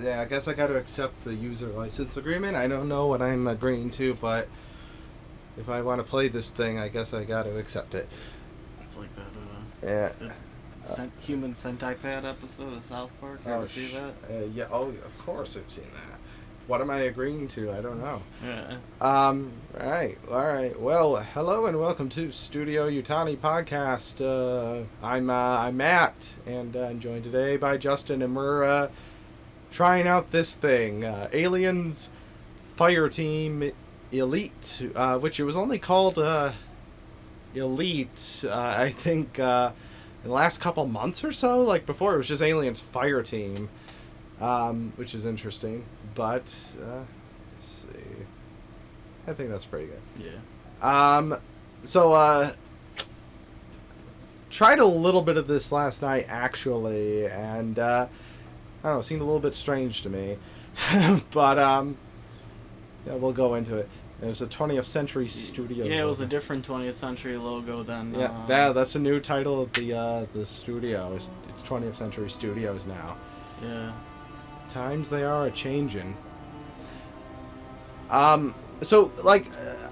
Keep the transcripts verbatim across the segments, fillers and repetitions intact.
yeah, I guess I got to accept the user license agreement. I don't know what I'm agreeing to, but if I want to play this thing, I guess I got to accept it. It's like that, uh... yeah. That sent, uh, human Sentai Pad episode of South Park. You oh, ever see that? Uh, yeah, oh, of course I've seen that. What am I agreeing to? I don't know. Yeah. Um, all right, all right. Well, hello and welcome to Studio Yutani Podcast. Uh, I'm, uh, I'm Matt, and uh, I'm joined today by Justin Imura, trying out this thing, uh, Aliens Fireteam Elite, uh, which it was only called uh, Elite, uh, I think, uh, in the last couple months or so. Like, before it was just Aliens Fireteam. Um, which is interesting, but, uh, let's see, I think that's pretty good. Yeah. Um, so, uh, tried a little bit of this last night, actually, and, uh, I don't know, it seemed a little bit strange to me, but, um, yeah, we'll go into it. It was a twentieth century studios. Yeah, it was logo. a different twentieth century logo than, yeah, uh, that, that's the new title of the, uh, the studio. It's twentieth century studios now. Yeah. Times they are a changing. Um, so like,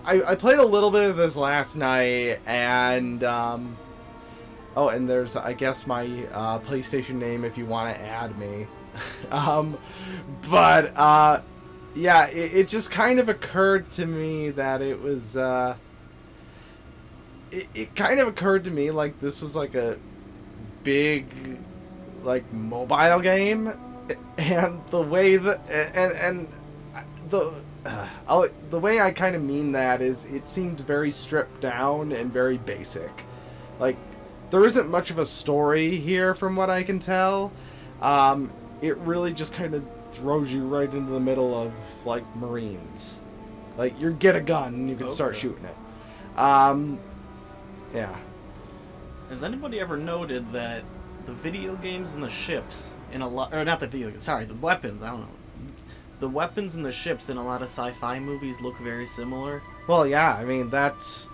I, I played a little bit of this last night, and um, oh, and there's I guess my uh, PlayStation name if you want to add me. um, but uh, yeah, it, it just kind of occurred to me that it was. Uh, it, it kind of occurred to me like this was like a big, like mobile game. And the way that and and the uh, I'll, the way I kind of mean that is it seemed very stripped down and very basic. Like there isn't much of a story here from what I can tell. Um, it really just kind of throws you right into the middle of like Marines. Like you get a gun and you can okay. start shooting it. Um, yeah. Has anybody ever noted that the video games and the ships in a lot, or not the video, sorry, the weapons, I don't know. The weapons and the ships in a lot of sci-fi movies look very similar. Well, yeah, I mean, that's,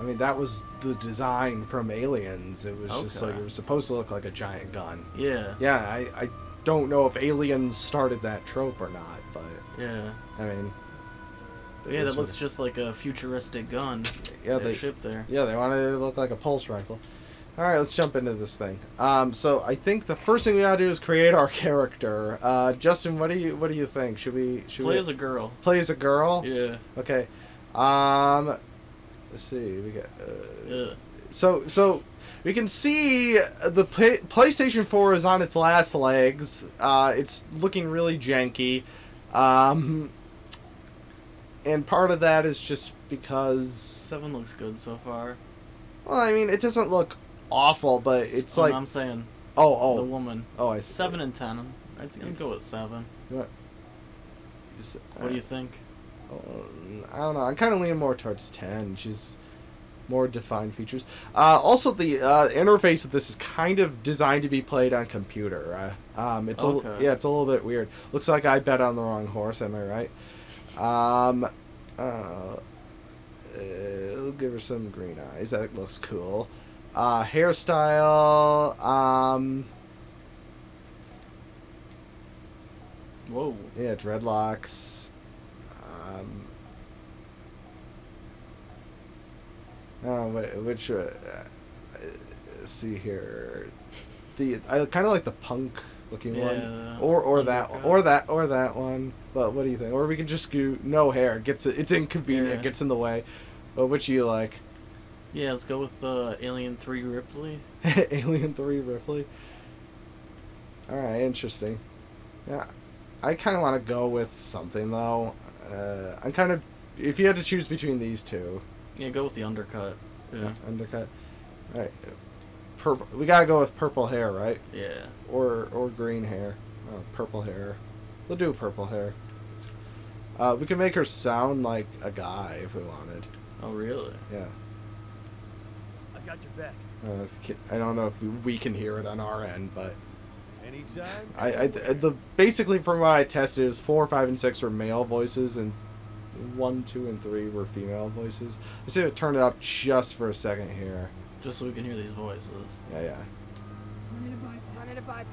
I mean, that was the design from Aliens. It was okay. just like, it was supposed to look like a giant gun. Yeah. Yeah, I, I don't know if Aliens started that trope or not, but. Yeah. I mean. Yeah, that looks just like a futuristic gun. Yeah, they, ship there. Yeah, they wanted it to look like a pulse rifle. Alright, let's jump into this thing. Um, so I think the first thing we gotta do is create our character. Uh, Justin, what do you what do you think? Should we should play we, as a girl? Play as a girl? Yeah. Okay. Um, let's see. We got. Uh, yeah. So so we can see the play, PlayStation four is on its last legs. Uh, it's looking really janky, um, and part of that is just because seven looks good so far. Well, I mean, it doesn't look awful, but it's oh, like no, I'm saying. Oh, oh, the woman. Oh, I see. Seven and ten. I'm, I'm gonna go with seven. What? What do you think? Um, I don't know. I'm kind of leaning more towards ten. She's more defined features. Uh, also, the uh, interface of this is kind of designed to be played on computer. Uh, um, it's okay. a, yeah, it's a little bit weird. Looks like I bet on the wrong horse. Am I right? Um, I don't know. Uh, we'll give her some green eyes. That looks cool. Uh, hairstyle. Um, Whoa. Yeah, dreadlocks. Um, I don't know which. Uh, let's see here. The I kind of like the punk looking yeah, one, or or that one. or that or that one. But what do you think? Or we can just do no hair. Gets it's inconvenient. Yeah. Gets in the way. But which you like? Yeah, let's go with uh, Alien three Ripley. Alien three Ripley. All right, interesting. Yeah, I kind of want to go with something though. Uh, I'm kind of if you had to choose between these two. Yeah, go with the undercut. Yeah, yeah undercut. All right, purple. We gotta go with purple hair, right? Yeah. Or or green hair. Oh, purple hair. We'll do purple hair. Uh, we can make her sound like a guy if we wanted. Oh, really? Yeah. I got your back. Uh, I don't know if we can hear it on our end, but. Anytime. I, I the basically from what I tested, it was four, five, and six were male voices, and one, two, and three were female voices. Let's see if I turn it up just for a second here. Just so we can hear these voices. Yeah, yeah. Wanted a bypass.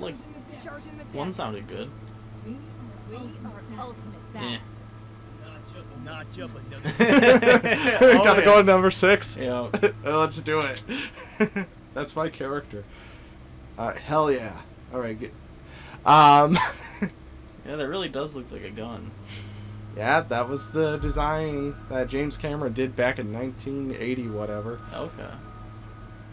Like, one sounded good. We, we are ultimate badasses. Not jumping. Gotta go to number six. Yeah. Let's do it. That's my character. All right, hell yeah. All right. Get, um. Yeah, that really does look like a gun. Yeah, that was the design that James Cameron did back in nineteen eighty, whatever. Okay.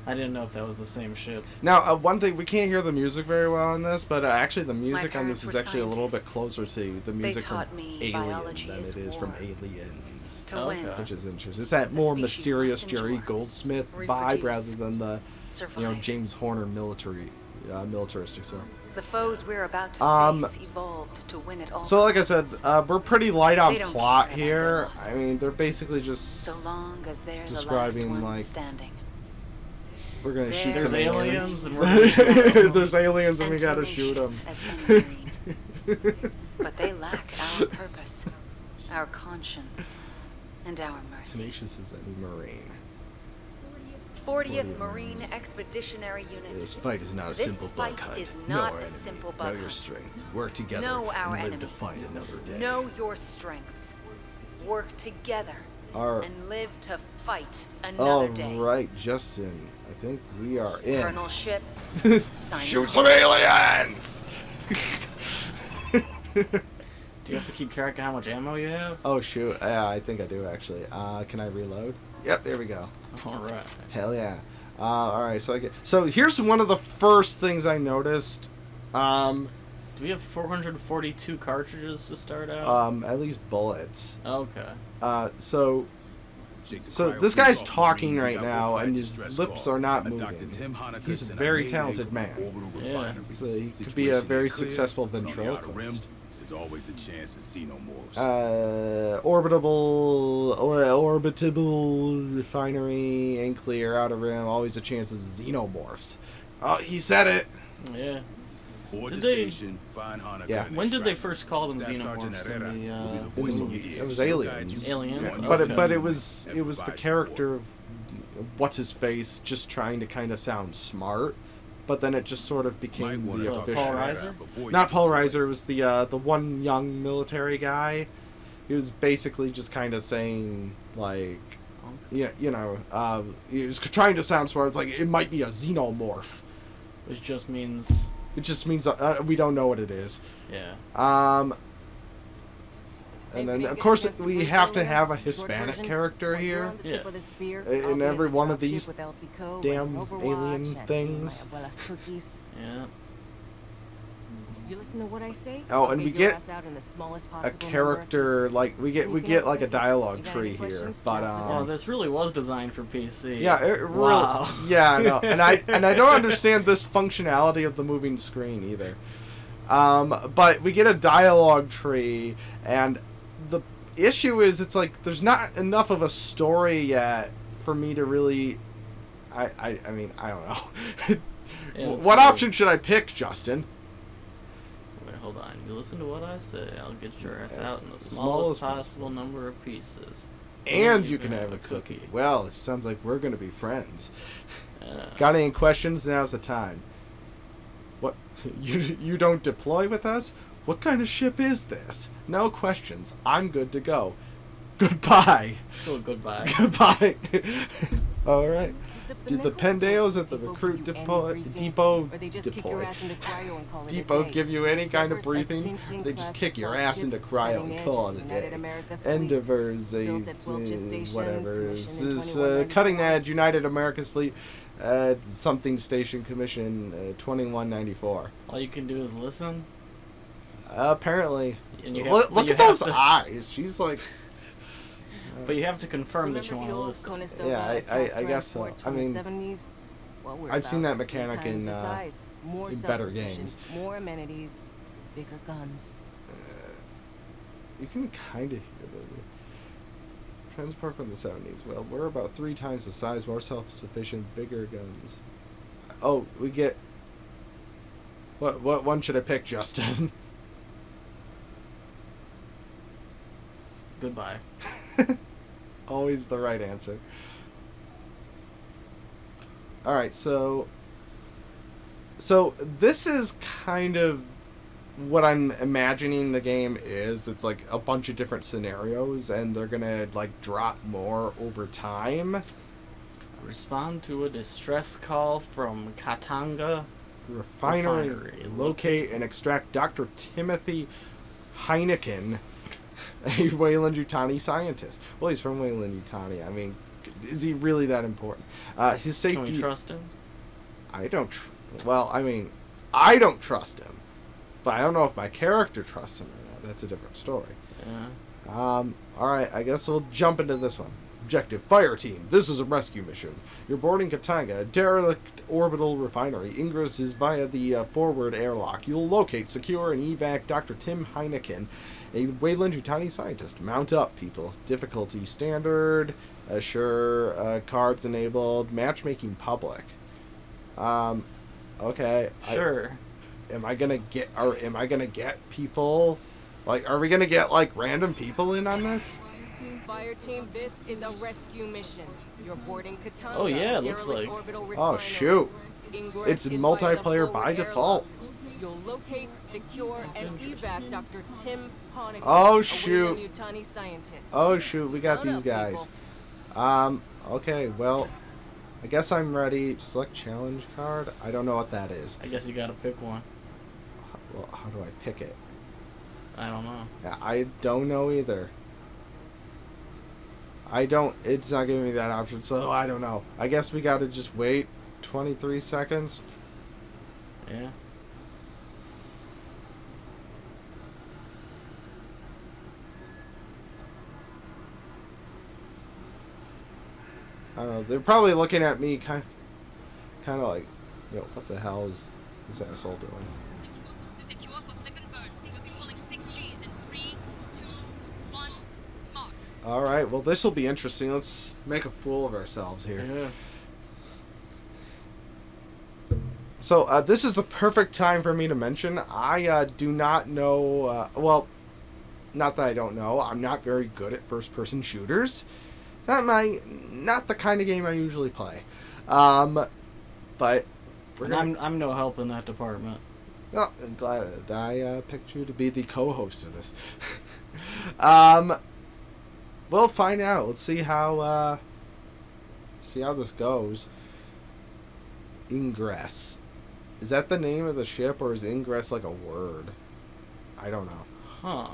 I didn't know if that was the same ship. Now, uh, one thing, we can't hear the music very well on this, but uh, actually the music on this is actually scientists. a little bit closer to the music from Alien than it is war. from Aliens, to okay. which is interesting. It's that more mysterious Jerry Goldsmith vibe rather than the survive. you know James Horner military uh, militaristic sort. The foes we're about to um, face evolved to win at all. So, like I said, uh, we're pretty light on plot here. I mean, they're basically just so long as they're describing the like. Standing. We're gonna shoot some aliens. There's aliens and we gotta shoot them. But they lack our purpose, our conscience, and our mercy. Tenacious is any marine. fortieth Marine Expeditionary Unit. This fight is not a simple bug hunt. This fight is not a simple bug hunt. Know your strength. Work together and live to fight another day. Know your strengths. Work together and live to fight another day. All right, Justin. I think we are in. Colonel Ship. Shoot some aliens! Do you have to keep track of how much ammo you have? Oh, shoot. Yeah, I think I do, actually. Uh, can I reload? Yep, there we go. Alright. Hell yeah. Uh, Alright, so I get... So here's one of the first things I noticed. Um, Do we have four hundred forty-two cartridges to start out? Um, at least bullets. Okay. Uh, so... So this guy's talking right now, and his lips are not moving. He's a very talented man. Yeah. So he could be a very successful ventriloquist. There's always a chance to see no more. Uh, orbitable, or orbitable refinery and clear outer rim. Always a chance of xenomorphs. Oh, he said it. Yeah. Did they, yeah. When did they first call them xenomorphs in the, uh, in the movies? It was Aliens. Aliens. Yeah. Okay. But it, but it was it was the character of what's his face just trying to kind of sound smart, but then it just sort of became the official. Paul Reiser? Not Paul Reiser. It was the uh, the one young military guy. He was basically just kind of saying like, yeah, okay. you know, uh, he was trying to sound smart. It's like it might be a xenomorph, which just means. It just means uh, we don't know what it is. Yeah. Um. And then, of course, we have to have a Hispanic character here. Yeah. In every one of these damn alien things. Yeah. You listen to what I say? Oh, and we get a character like we get we get like a dialogue tree here, but um, oh, this really was designed for P C. Yeah, it really. Wow. Yeah, no, and I and I don't understand this functionality of the moving screen either. Um, but we get a dialogue tree, and the issue is it's like there's not enough of a story yet for me to really. I I, I mean I don't know. Yeah, what option should I pick, Justin? Hold on. You listen to what I say. I'll get your ass out in the, the smallest, smallest possible number of pieces. And you can have a cookie. cookie. Well, it sounds like we're going to be friends. Uh, Got any questions? Now's the time. What? You, you don't deploy with us? What kind of ship is this? No questions. I'm good to go. Goodbye. Still goodbye. Goodbye. All right. Did the Pendeos at the recruit depot depot depot give you any kind of briefing? They just kick your ass into cryo and call it a day. Endeavors, uh, whatever. This is uh, cutting edge United America's fleet uh, something station commission uh, twenty-one ninety-four. All you can do is listen. Uh, apparently, and you have, look at those eyes. She's like. But you have to confirm that you want to listen. Yeah, I, I, I guess so. I mean, I've seen that mechanic in, uh, in better games. More amenities, bigger guns. You can kind of hear the transport from the seventies. Well, we're about three times the size, more self-sufficient, bigger guns. Oh, we get. What what one should I pick, Justin? Goodbye. Always the right answer. Alright, so So this is kind of what I'm imagining the game is. It's like a bunch of different scenarios, and they're gonna like drop more over time. Respond to a distress call from Katanga refinery. refinery. Locate and extract Doctor Timothy Hoenikker, a Weyland-Yutani scientist. Well, he's from Weyland-Yutani. I mean, is he really that important? Uh, his safety. Can we trust him? I don't. Tr well, I mean, I don't trust him, but I don't know if my character trusts him or not. That's a different story. Yeah. Um. All right. I guess we'll jump into this one. Objective: Fire Team. This is a rescue mission. You're boarding Katanga, a derelict orbital refinery. Ingress is via the uh, forward airlock. You'll locate, secure, and evac Doctor Tim Hoenikker, a Weyland-Yutani scientist. Mount up, people. Difficulty standard. Assure uh, cards enabled. Matchmaking public. Um, okay. Sure. I, am I gonna get? Or am I gonna get people? Like, are we gonna get like random people in on this? Fire Team, this is a rescue mission. You're boarding Katanga. Oh yeah, it looks like. Oh shoot! It's multiplayer by default. You'll locate, secure, and evac Doctor Tim Hoenikker. Oh shoot! Oh shoot! We got these guys. Um. Okay. Well, I guess I'm ready. Select challenge card. I don't know what that is. I guess you gotta pick one. Well, how do I pick it? I don't know. Yeah, I don't know either. I don't, it's not giving me that option, so I don't know. I guess we gotta just wait twenty-three seconds. Yeah. I don't know, they're probably looking at me kind of, kind of like, yo, what the hell is this asshole doing? All right, well, this will be interesting. Let's make a fool of ourselves here. Yeah. So uh, this is the perfect time for me to mention I uh, do not know. Uh, well, not that I don't know. I'm not very good at first-person shooters. Not my, not the kind of game I usually play. Um, but we're gonna... I'm I'm no help in that department. Well, I'm glad that I uh, picked you to be the co-host of this. um. We'll find out. Let's see how uh, see how this goes. Ingress. Is that the name of the ship, or is Ingress like a word? I don't know. Huh.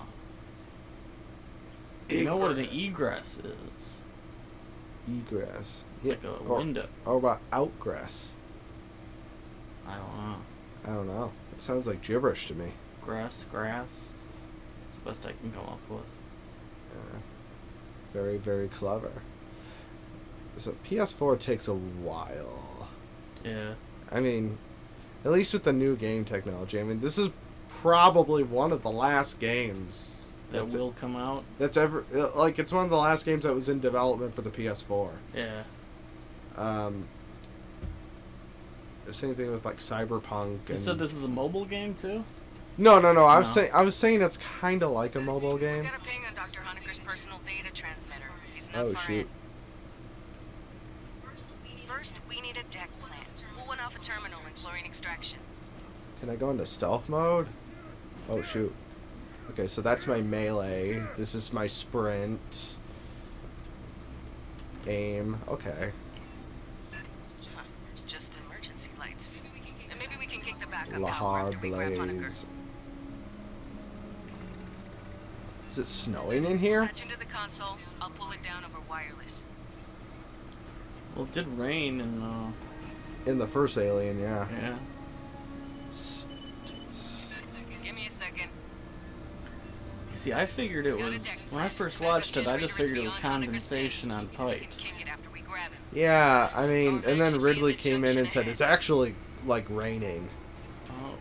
You know what an egress is. Egress. It's yeah. like a or, window. Or about outgress? I don't know. I don't know. It sounds like gibberish to me. Grass, grass. It's the best I can come up with. Yeah. Very, very clever. So P S four takes a while. Yeah. I mean, at least with the new game technology. I mean, this is probably one of the last games that will come out. That's ever like it's one of the last games that was in development for the P S four. Yeah. Um. The same thing with like Cyberpunk. You said this is a mobile game too. No, no, no. I was no. saying, I was saying it's kind of like a mobile game. Got a ping on Doctor Honecker's personal data transmitter. He's not oh far shoot! In. First, we need a deck plan. Pull one off a terminal and chlorine extraction. Can I go into stealth mode? Oh shoot! Okay, so that's my melee. This is my sprint. Aim. Okay. Huh. Just emergency lights. And maybe we can kick the backup out after we grab Hoenikker. Is it snowing in here? Patch into the console. I'll pull it down over wireless. Well, it did rain in the... in the first Alien, yeah. Yeah. Give me a second. You see, I figured it was... when I first watched it, I just figured it was condensation on pipes. Yeah, I mean, and then Ridley came in and said, it's actually, like, raining. Oh,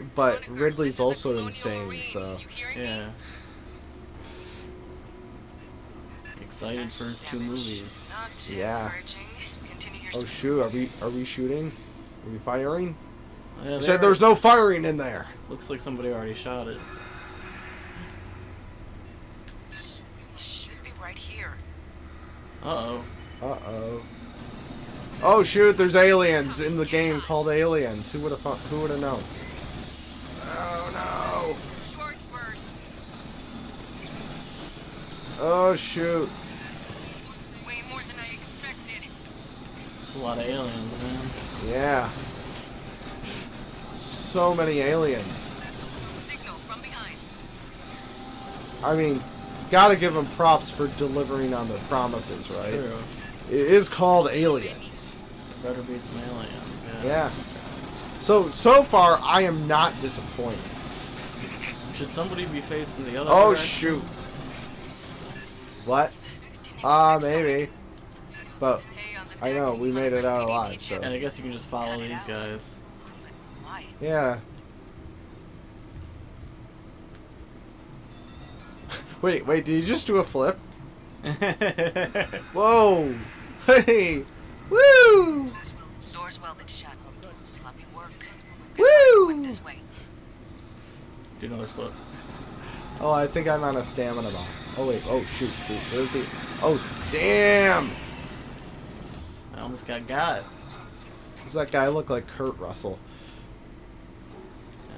okay. But Ridley's also insane, so... yeah. Excited for his two movies. Yeah. Oh shoot, are we are we shooting? Are we firing? Yeah, you said there's no firing in there. Looks like somebody already shot it. Should be right here. Uh oh. Uh oh. Oh shoot, there's aliens in the game called Aliens. Who would have who would have known? Oh no. Short bursts. Oh shoot. Way more than I expected. That's a lot of aliens, man. Yeah. So many aliens. Signal from behind. I mean, gotta give them props for delivering on their promises, right? True. It is called Aliens. Better be some aliens. Yeah. yeah. So so far, I am not disappointed. Should somebody be facing the other? Oh direction? Shoot! What? Ah, uh, maybe. But I know we made it out alive. So. And I guess you can just follow these guys. Yeah. Wait, wait! Did you just do a flip? Whoa! Hey! Woo! Doors welded shut. Sloppy work. Woo! This way. Do another flip. Oh, I think I'm on a stamina bomb. Oh wait! Oh shoot! Shoot! There's the. Oh damn! I almost got got. Does that guy look like Kurt Russell? Yeah.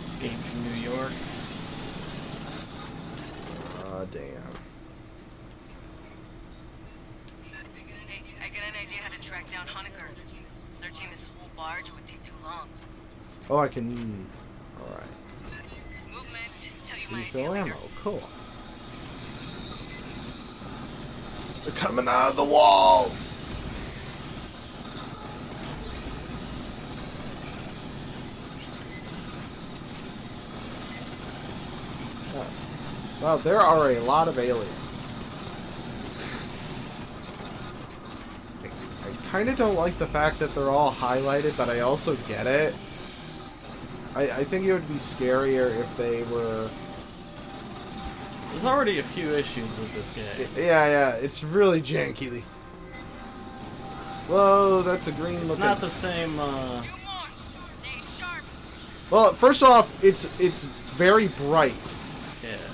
Escape from New York. Oh, damn. I got an idea how to track down Hoenikker. Searching this whole barge would take too long. Oh, I can. Alright. Movement, tell you my idea later. Cool. They're coming out of the walls! Wow, there are a lot of aliens. I, I kind of don't like the fact that they're all highlighted, but I also get it. I, I think it would be scarier if they were... There's already a few issues with this game. Yeah, yeah, it's really janky. Whoa, that's a green looking... It's not the same, uh... Well, first off, it's, it's very bright.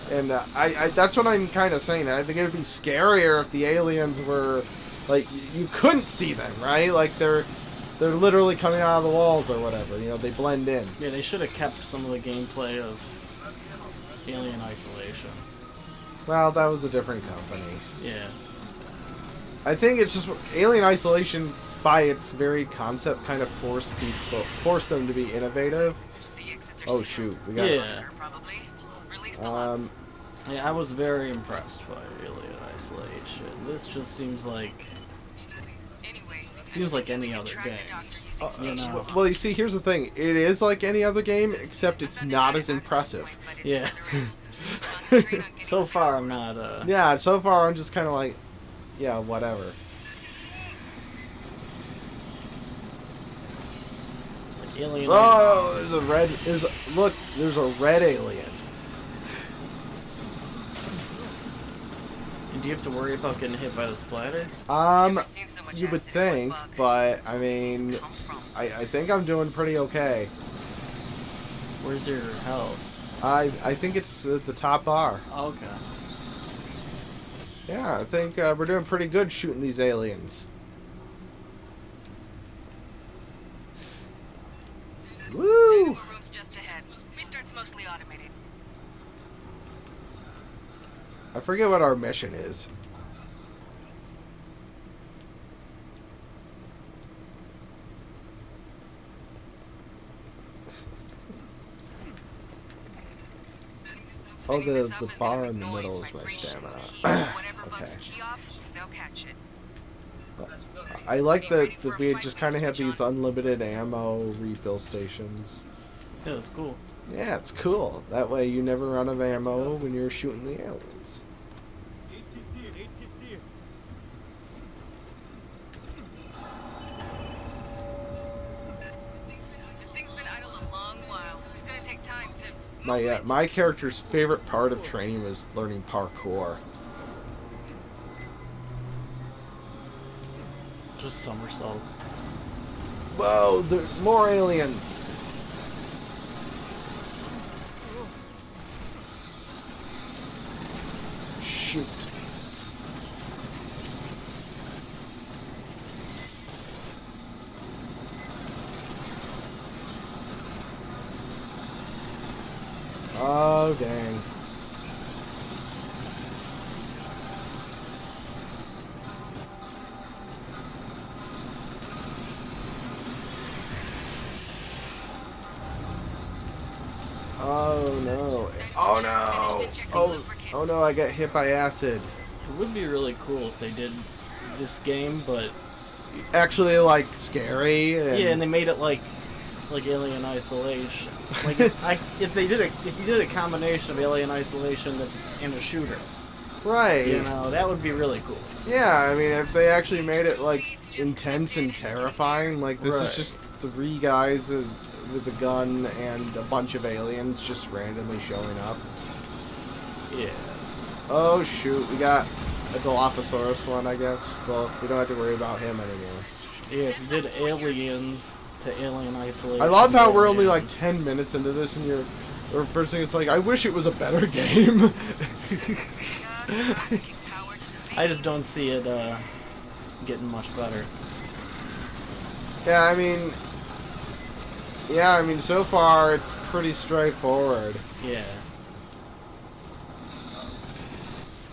And uh, I, I, that's what I'm kind of saying. I think it would be scarier if the aliens were, like, you couldn't see them, right? Like, they're they're literally coming out of the walls or whatever. You know, they blend in. Yeah, they should have kept some of the gameplay of Alien Isolation. Well, that was a different company. Yeah. I think it's just, Alien Isolation, by its very concept, kind of forced people, forced them to be innovative. Oh, shoot. We got yeah. Probably. Um, yeah, I was very impressed by Alien Isolation. This just seems like anyway, seems like any other game. Uh, you know? Well, you see, here's the thing. It is like any other game, except it's not as impressive. Yeah. So far, I'm not. Uh... Yeah, so far I'm just kind of like, yeah, whatever. Like alien. Oh, there's a red. There's a, look. There's a red alien. Do you have to worry about getting hit by the splatter? Um, you would think, but, I mean, I, I think I'm doing pretty okay. Where's your health? I, I think it's at the top bar. Oh, okay. Yeah, I think uh, we're doing pretty good shooting these aliens. Woo! I forget what our mission is. Oh, the, the bar in the middle is my stamina. Okay. I like that, that we just kind of have these unlimited ammo refill stations. Yeah, that's cool. Yeah, it's cool. That way you never run out of ammo when you're shooting the aliens. This thing's been idle a long while. It's gonna take time to move. My uh, my character's favorite part of training was learning parkour. Just somersaults. Whoa, there's more aliens. Oh, dang. Oh, no. Oh, no. Oh, oh, no, I got hit by acid. It would be really cool if they did this game, but... actually, like, scary? And... yeah, and they made it, like... like Alien Isolation. Like I, if they did a, if you did a combination of Alien Isolation that's and a shooter, right? You know, that would be really cool. Yeah, I mean, if they actually made it like intense and terrifying, like this right. is just three guys uh, with a gun and a bunch of aliens just randomly showing up. Yeah. Oh shoot, we got a Dilophosaurus one, I guess. Well, we don't have to worry about him anymore. Yeah, if you did Aliens. To Alien Isolation. I love how we're only like ten minutes into this, and you're, or first thing it's like, I wish it was a better game. I just don't see it uh, getting much better. Yeah, I mean, yeah, I mean, so far it's pretty straightforward. Yeah.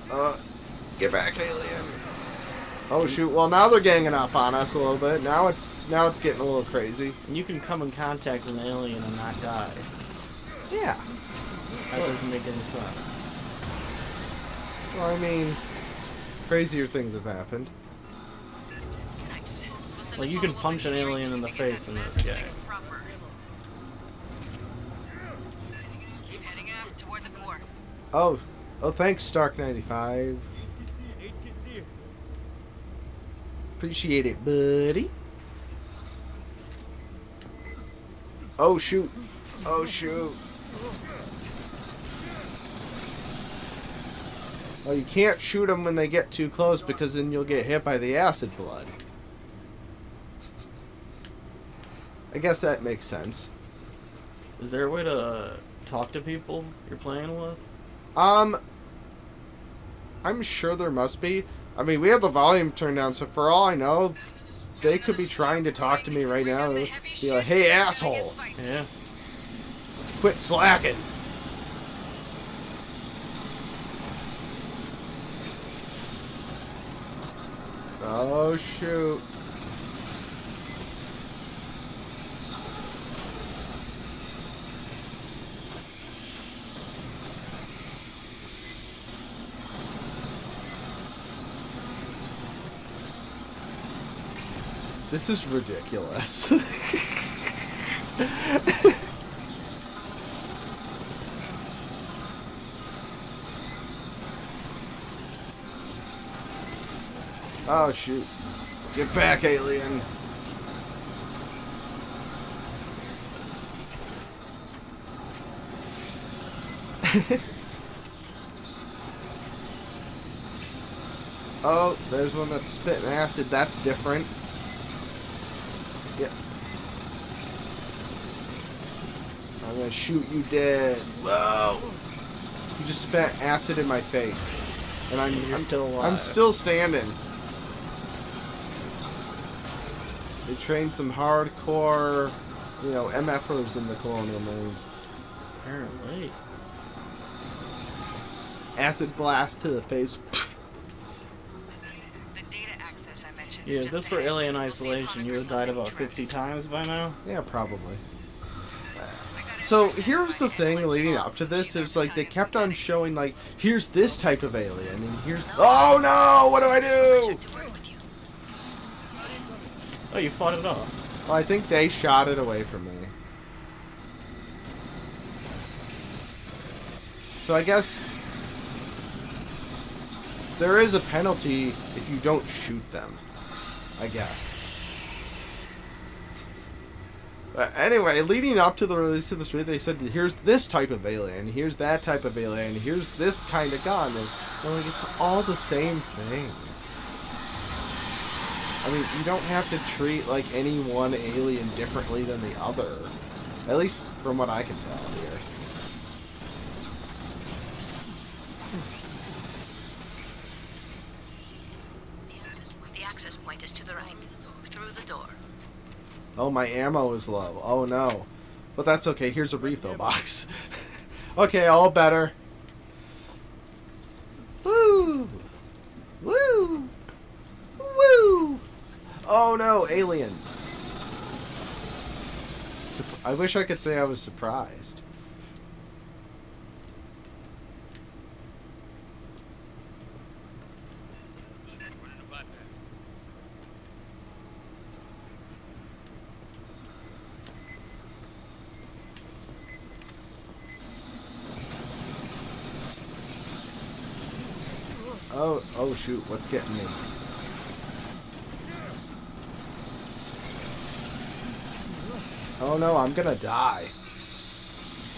Uh, get back, alien. Oh shoot, well now they're ganging up on us a little bit. Now it's now it's getting a little crazy. And you can come in contact with an alien and not die. Yeah. That well, doesn't make any sense. Well, I mean, crazier things have happened. Like you can punch an alien in the face in this game. Oh, oh thanks Stark ninety-five. Appreciate it, buddy. Oh shoot! Oh shoot! Well, you can't shoot them when they get too close because then you'll get hit by the acid blood. I guess that makes sense. Is there a way to uh, talk to people you're playing with? Um, I'm sure there must be. I mean, we have the volume turned down, so for all I know, they could be trying to talk to me right now. And be like, "Hey, asshole! Yeah, quit slacking." Oh shoot! This is ridiculous. Oh, shoot. Get back, alien. Oh, there's one that's spitting acid. That's different. Yeah. I'm gonna shoot you dead. Whoa! You just spat acid in my face, and I'm, You're I'm still alive. I'm still standing. They trained some hardcore, you know, MFers in the Colonial Marines. Apparently. Acid blast to the face. Yeah, if this were Alien Isolation, you would have died about fifty times by now. Yeah, probably. So, here's the thing leading up to this, is like, they kept on showing, like, here's this type of alien, and here's... oh no! What do I do? Oh, you fought it off. Well, I think they shot it away from me. So I guess... there is a penalty if you don't shoot them. I guess. But anyway, leading up to the release of this movie, they said, here's this type of alien, here's that type of alien, here's this kind of gun. And they're like, it's all the same thing. I mean, you don't have to treat, like, any one alien differently than the other. At least from what I can tell here. Point is to the right, through the door. Oh, my ammo is low. Oh no, but that's okay. Here's a refill box. Okay, all better. Woo! Woo! Woo! Oh no, aliens. Sup I wish I could say I was surprised. Oh, oh shoot, what's getting me? Oh no, I'm gonna die.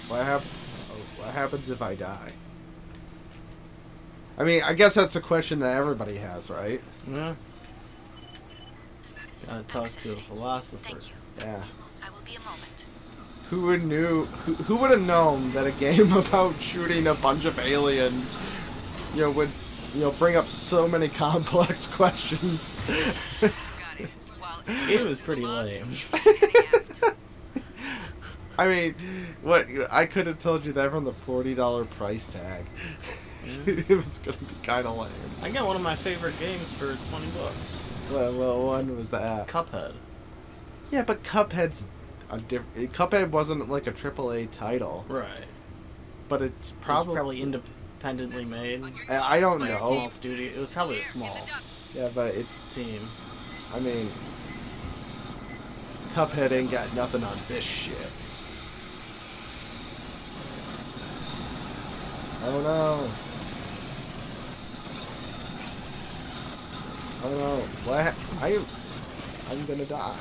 What, hap oh, what happens if I die? I mean, I guess that's a question that everybody has, right? Yeah. Gotta talk to a philosopher. Yeah. I will be a moment. Who would knew? Who, who would have known that a game about shooting a bunch of aliens, you know, would you know, bring up so many complex questions. It was pretty lame. I mean, what I could have told you that from the forty dollar price tag. It was gonna be kind of lame. I got one of my favorite games for twenty bucks. Well, what one was that? Cuphead. Yeah, but Cuphead's a different. Cuphead wasn't like a triple A title, right? But it's probably it probably independent. Independently made. I don't know. Small studio. It was probably a small. Yeah, but it's team. I mean, Cuphead ain't got nothing on this shit. Oh no. Oh no. What? I. I'm gonna die.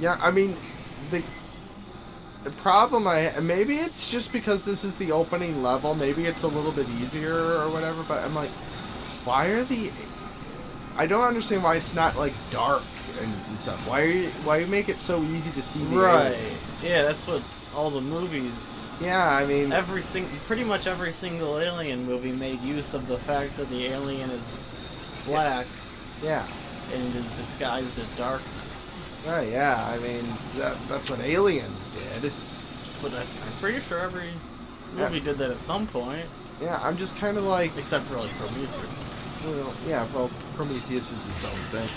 Yeah, I mean, the the problem I maybe it's just because this is the opening level. Maybe it's a little bit easier or whatever. But I'm like, why are the? I don't understand why it's not like dark and, and stuff. Why are you, why you make it so easy to see? The right. Alien? Yeah, that's what all the movies. Yeah, I mean, every sing pretty much every single Alien movie made use of the fact that the alien is black. Yeah. And is disguised in dark. Oh yeah, I mean that, that's what Aliens did. That's what I, I'm pretty sure every movie yeah. did that at some point. Yeah, I'm just kind of like except for like Prometheus. Well, yeah, well Prometheus is its own thing.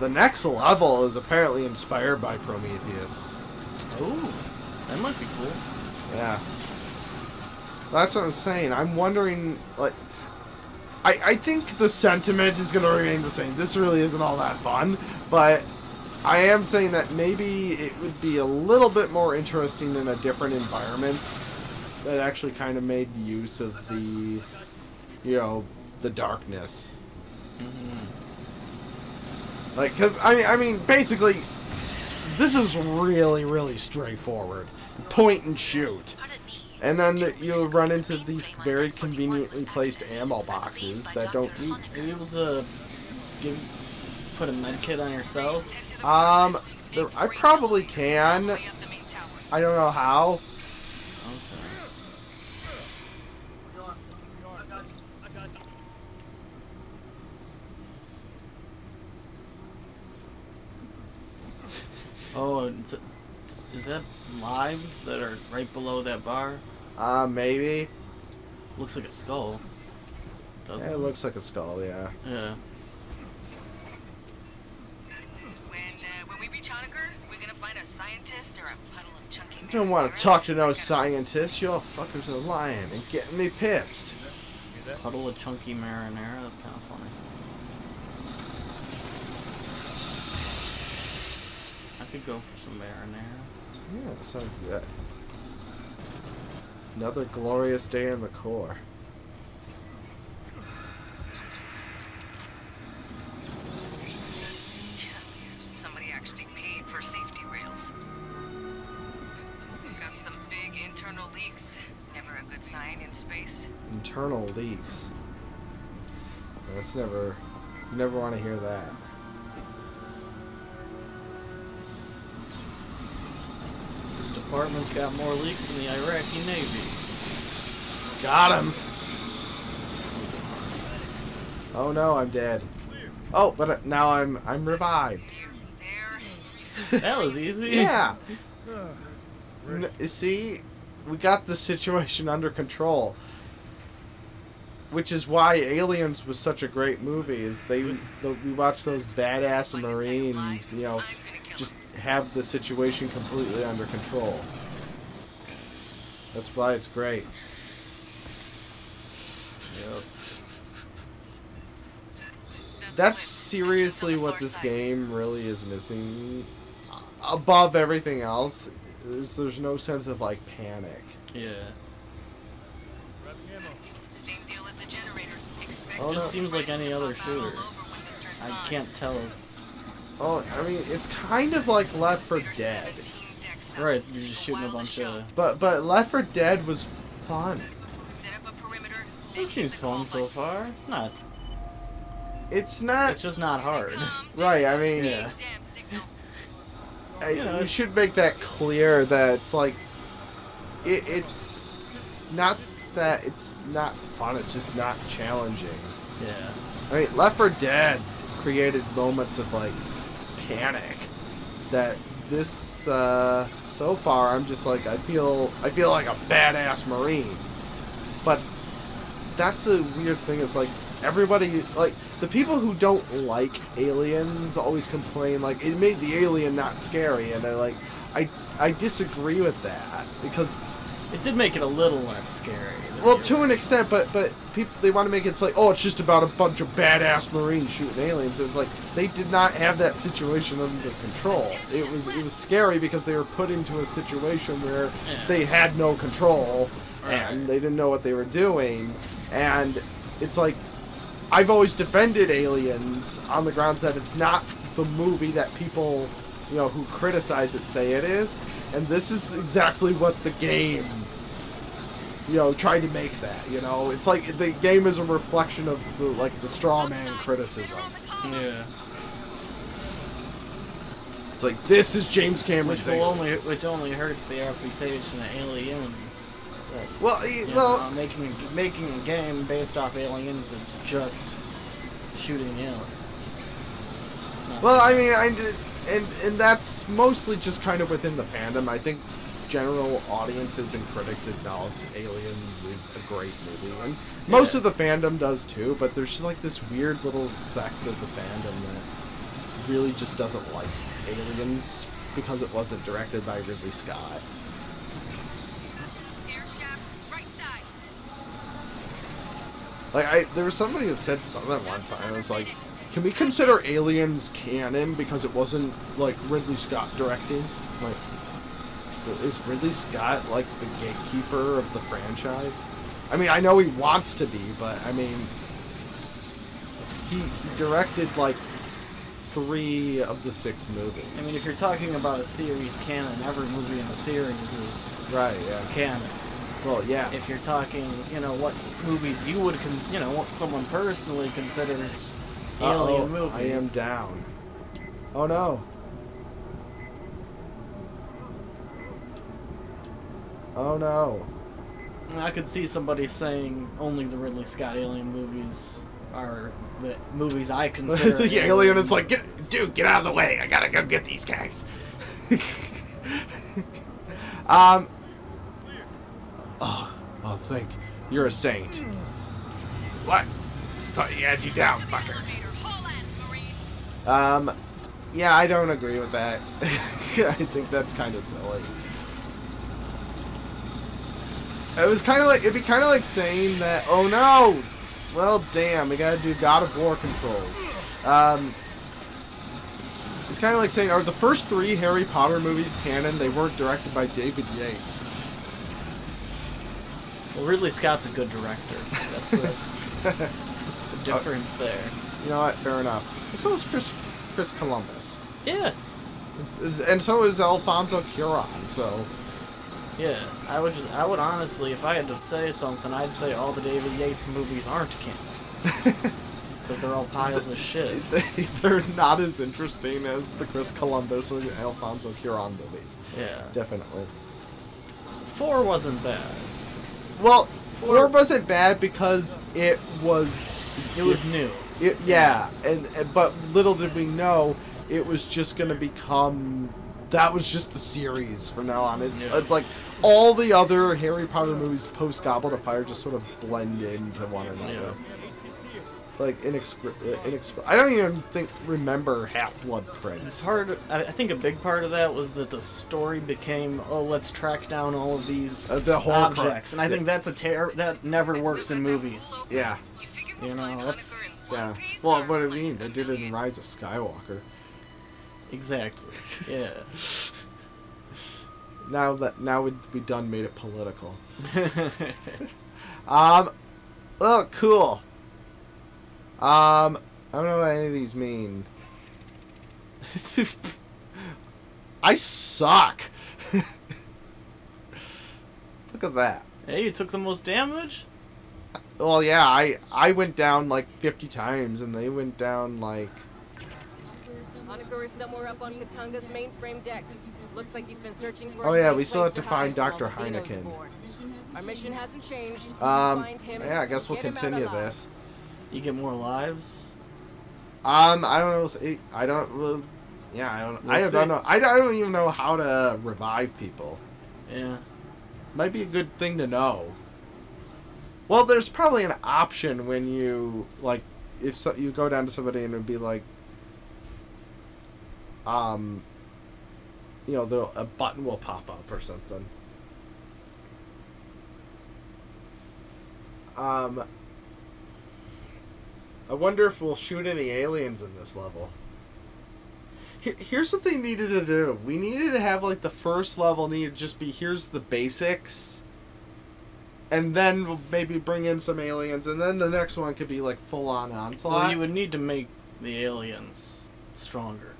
The next level is apparently inspired by Prometheus. Ooh, that might be cool. Yeah, that's what I'm saying. I'm wondering like. I I think the sentiment is going to remain the same. This really isn't all that fun, but. I am saying that maybe it would be a little bit more interesting in a different environment that actually kind of made use of the, you know, the darkness. Mm-hmm. Like, because, I mean, I mean, basically, this is really, really straightforward. Point and shoot. And then you'll run into these very conveniently placed ammo boxes that don't... Are you able to give, put a med kit on yourself? Um, there, I probably can. I don't know how. Okay. Oh, it's a, is that lives that are right below that bar? Uh, maybe. Looks like a skull. Doesn't yeah, it looks like a skull, yeah. Yeah. You don't want to talk to no scientist. Y'all fuckers are lying and getting me pissed. Puddle of chunky marinara. That's kind of funny. I could go for some marinara. Yeah, that sounds good. Another glorious day in the Corps. Internal leaks. That's never. You never want to hear that. This department's got more leaks than the Iraqi Navy. Got him. Oh no, I'm dead. Oh, but now I'm I'm revived. That was easy. Yeah. N see, we got the situation under control. Which is why Aliens was such a great movie. Is they the, we watched those badass Marines, you know, just have the situation completely under control. That's why it's great. Yep. That's seriously what this game really is missing. Above everything else, is there's no sense of like panic. Yeah. Oh, it just no. seems like any other shooter. I can't tell. Oh, I mean, it's kind of like Left four Dead. Right, you're just shooting a bunch of... But, but Left four Dead was fun. This seems fun so far. It's not... It's not... It's just not hard. Right, I mean... Yeah. I, yeah, we should make that clear that it's like... It, it's not... that it's not fun, it's just not challenging. Yeah. I mean, Left four Dead created moments of, like, panic that this, uh, so far, I'm just like, I feel, I feel like a badass Marine. But that's a weird thing, it's like, everybody, like, the people who don't like Aliens always complain, like, it made the alien not scary, and I, like, I, I disagree with that, because... It did make it a little less scary. Well, to an extent, but but people they want to make it it's like, oh, it's just about a bunch of badass Marines shooting aliens. It's like they did not have that situation under control. It was it was scary because they were put into a situation where yeah. they had no control right. and they didn't know what they were doing. And it's like I've always defended Aliens on the grounds that it's not the movie that people, you know, who criticize it say it is. And this is exactly what the game, you know, tried to make that, you know? It's like the game is a reflection of, the, like, the straw man criticism. Yeah. It's like, this is James Cameron's Which, only, which only hurts the reputation of Aliens. Like, well, you well... know, making, making a game based off Aliens that's just shooting aliens. Not well, I mean, I... Did, And and that's mostly just kind of within the fandom. I think general audiences and critics acknowledge Aliens is a great movie. And most yeah. of the fandom does too, but there's just like this weird little sect of the fandom that really just doesn't like Aliens because it wasn't directed by Ridley Scott. Air shaft, right side. Like I, there was somebody who said something one time. It was like, can we consider Aliens canon because it wasn't, like, Ridley Scott directing? Like, is Ridley Scott, like, the gatekeeper of the franchise? I mean, I know he wants to be, but, I mean, he, he directed, like, three of the six movies. I mean, if you're talking about a series canon, every movie in the series is right, yeah. canon. Well, yeah. If you're talking, you know, what movies you would, con you know, what someone personally considers... Alien movies. I am down. Oh no. Oh no. I could see somebody saying only the Ridley Scott Alien movies are the movies I consider. The Alien, Alien is like, get, dude, get out of the way. I gotta go get these guys. um. Oh, oh, think you're a saint. What? Thought he had you down, fucker. Um, yeah, I don't agree with that. I think that's kind of silly. It was kind of like, it'd be kind of like saying that, oh no! Well, damn, we gotta do God of War controls. Um, it's kind of like saying, are the first three Harry Potter movies canon? They weren't directed by David Yates. Well, Ridley Scott's a good director. That's the, that's the difference uh, there. You know what? Fair enough. So is Chris, Chris Columbus. Yeah. And so is Alfonso Cuarón. So. Yeah, I would just, I would honestly, if I had to say something, I'd say all the David Yates movies aren't canon. Because they're all piles the, of shit. They, they're not as interesting as the Chris Columbus and Alfonso Cuarón movies. Yeah. Definitely. Four wasn't bad. Well, four, four wasn't bad because it was. It was new. It, yeah, and, and but little did we know, it was just going to become... That was just the series from now on. It's, yeah. it's like all the other Harry Potter movies post-Goblet of Fire just sort of blend into one another. Yeah. Like, inexcri inexcri I don't even think remember Half-Blood Prince. It's hard. I think a big part of that was that the story became, oh, let's track down all of these uh, the objects, and I yeah. think that's a ter that never works in movies. Yeah, you know that's yeah. Well, what do you mean? They did it in Rise of Skywalker. Exactly. Yeah. Now that now we we done made it political. um, oh, cool. Um, I don't know what any of these mean. I suck. Look at that. Hey, you took the most damage? Well, yeah, I, I went down like fifty times, and they went down like... Hoenikker is somewhere up on Katanga's mainframe decks. Looks like he's been searching for oh, yeah, we still have to, to find Doctor Hoenikker. Our mission hasn't changed. Um, yeah, I guess we'll continue this. You get more lives. Um, I don't know. I don't. Well, yeah, I don't. We'll I don't know. I don't even know how to revive people. Yeah, might be a good thing to know. Well, there's probably an option when you like, if so, you go down to somebody and it'd be like, um, you know, the a button will pop up or something. Um. I wonder if we'll shoot any aliens in this level. Here, here's what they needed to do. We needed to have, like, the first level needed to just be, here's the basics. And then we'll maybe bring in some aliens. And then the next one could be, like, full-on onslaught. Well, you would need to make the aliens stronger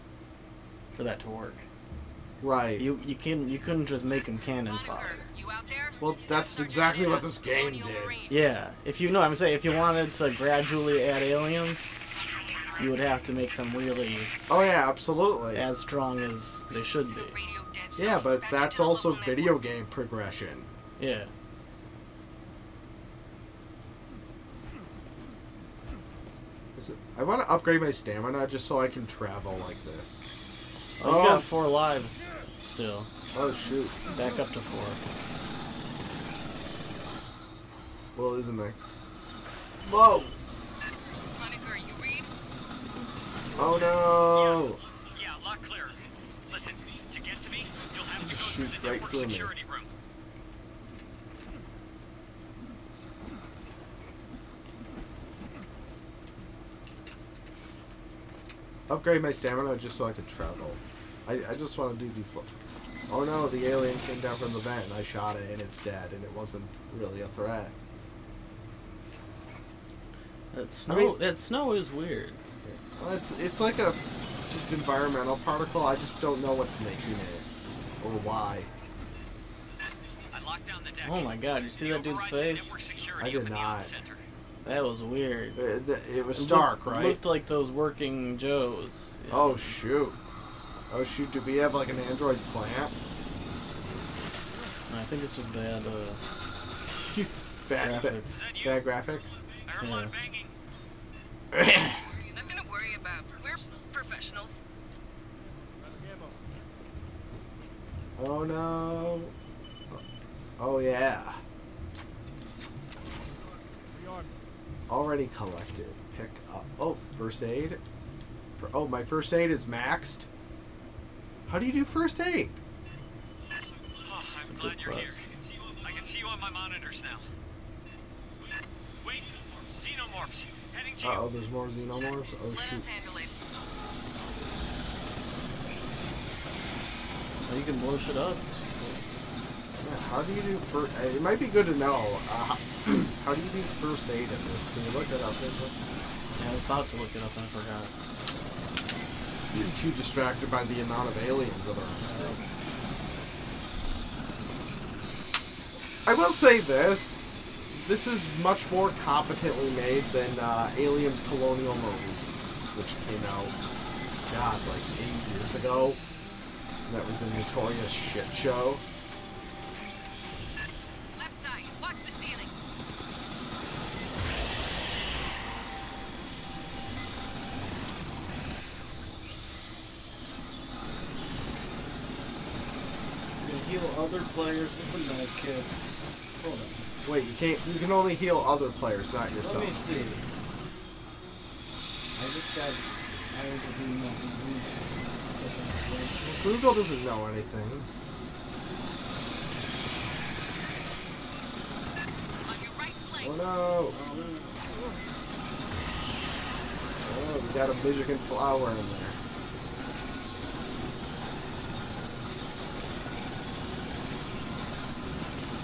for that to work. Right. You you, can, you couldn't just make them cannon fire. Well, that's exactly what this game did. Yeah, if you know, I'm saying, if you wanted to gradually add aliens, you would have to make them really. Oh yeah, absolutely. As strong as they should be. Yeah, but that's also video game progression. Yeah. Is it, I want to upgrade my stamina just so I can travel like this. Oh, you got four lives still. Oh shoot! Back up to four. Well, isn't there? Whoa! Hoenikker, you read? Oh no! Yeah, yeah, lock clear. Listen, to get to me, you'll have to go through the network security room. Upgrade my stamina just so I can travel. I, I just want to do these. Oh no, the alien came down from the vent and I shot it and it's dead and it wasn't really a threat. That snow, I mean, that snow is weird. Well, it's, it's like a just environmental particle. I just don't know what's making it or why. I locked down the deck. Oh my god, you see that dude's face? I did not. That was weird. It, it was stark, right? It looked like those working Joes. Yeah. Oh shoot. Oh shoot, do we have like an android plant? No, I think it's just bad, uh... bad graphics. Bad graphics? I heard a lot of banging. Nothing to worry about. We're professionals. Oh no. Oh yeah. Already collected. Pick up. Oh, first aid. For, oh, my first aid is maxed. How do you do first aid? Oh, I'm glad you're here. I can see you on my monitors now. Wait, xenomorphs. Heading to you. Uh-oh, there's more xenomorphs? Oh, shoot. Let us handle it. Oh, you can blow shit up. Yeah, how do you do first aid? It might be good to know. Uh, how do you do first aid in this? Can you look it up? Yeah, I was about to look it up and I forgot. You're too distracted by the amount of aliens that are on screen. I will say this. This is much more competently made than uh, Aliens Colonial Marines, which came out, God, like eight years ago. And that was a notorious shit show. Left side, watch the ceiling. other players with the med kits. Hold on. Wait, you can't. You can only heal other players, not yourself. Let me see. I just got. I was doing nothing. Google doesn't know anything. Oh no! Oh, we got a Michigan flower in there.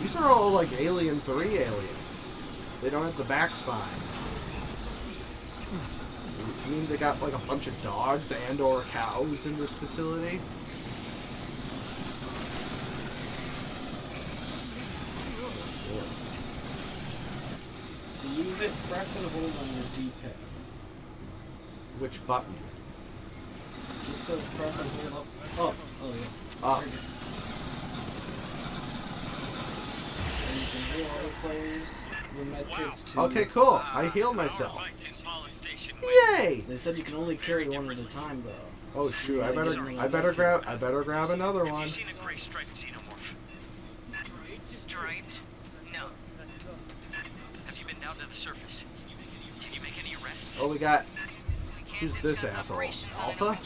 These are all like Alien three aliens. They don't have the back spines. I mean, they got like a bunch of dogs and or cows in this facility. Use it, press and hold on your D-pad. Which button? It just says press and hold up. Up. Oh, yeah. Up. And you can heal other players with medkits too. Okay, cool. I healed myself. Yay! They said you can only carry one at a time, though. Oh shoot! I better, I better grab, I better grab another one. Have you seen a gray striped xenomorph? Striped? No. Down to the surface. Did you make any arrests? Oh, we got. Who's this asshole? Alpha?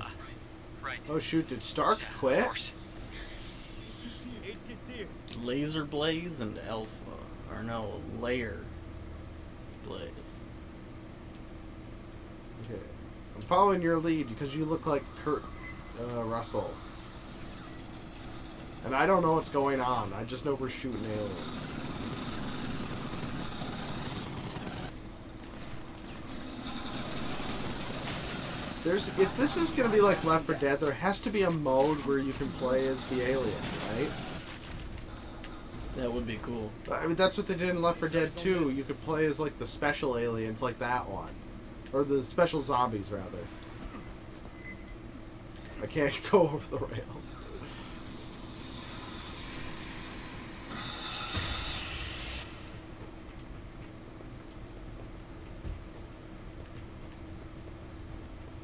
Uh, right. Oh shoot! Did Stark quit? Laser Blaze and Alpha, or no, Layer Blaze. Okay, I'm following your lead because you look like Kurt uh, Russell, and I don't know what's going on. I just know we're shooting aliens. There's, if this is going to be like Left four Dead, there has to be a mode where you can play as the alien, right? That would be cool. I mean, that's what they did in Left four Dead two. You could play as like the special aliens, like that one. Or the special zombies, rather. I can't go over the rail.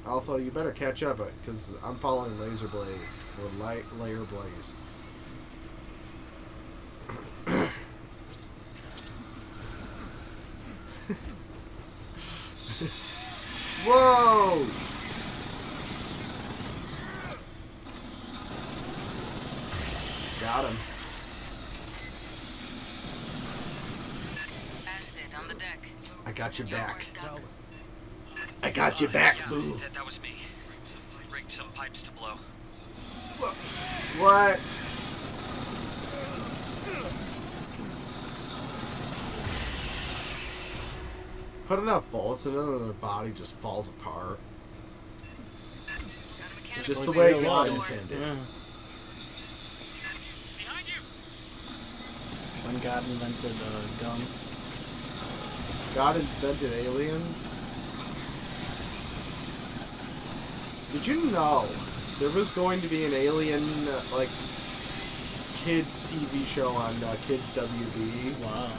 Alpha, you better catch up, because I'm following Laser Blaze, or light Layer Blaze. Whoa! Got him. Acid on the deck. I got your back. I got you back, boo. Yeah, that, that was me. Rigged some pipes to blow. What? Put enough bullets in them and their body just falls apart. Just the way God intended. Yeah. Behind you. When God invented uh, guns. God invented aliens? Did you know there was going to be an alien, uh, like, kids T V show on uh, Kids W B? Wow.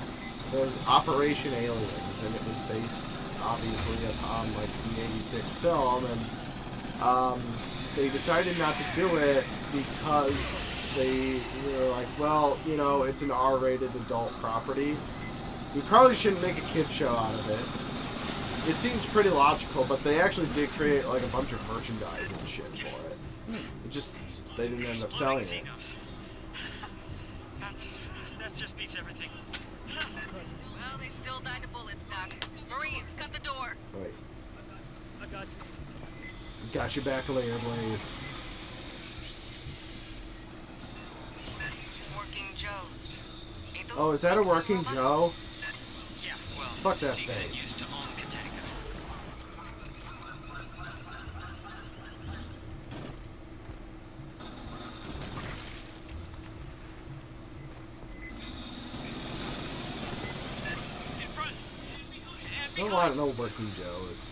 There was Operation Aliens, and it was based, obviously, upon, like, the eighty-six film, and um, they decided not to do it because they were like, well, you know, it's an R rated adult property. We probably shouldn't make a kid show out of it. It seems pretty logical, but they actually did create like a bunch of merchandise and shit for it. It just, they didn't end up selling it. That just beats everything. Well, they still died to bullets, Doc. Marines, cut the door. Wait. I got you. Got your back, Layer Blaze. Working Joes. Oh, is that a Working Joe? Yeah, well, fuck that thing. Don't want no Working Joes.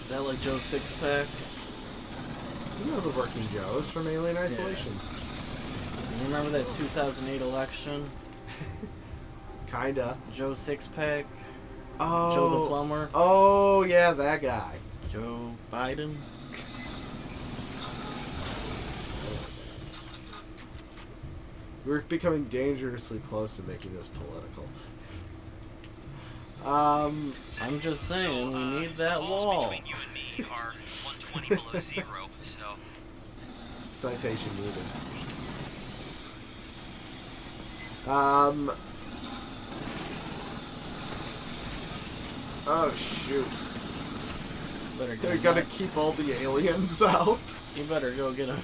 Is that like Joe's six pack? You know the Working Joes from Alien Isolation. Yeah. You remember that two thousand eight election? Kinda. Joe six pack. Oh. Joe the plumber. Oh yeah, that guy. Joe Biden. We're becoming dangerously close to making this political. Um, I'm just saying, so, uh, we need that wall. Between you and me are one twenty below zero, so. Citation needed. Um. Oh shoot! Better go. They're gonna back. Keep all the aliens out. You better go get them.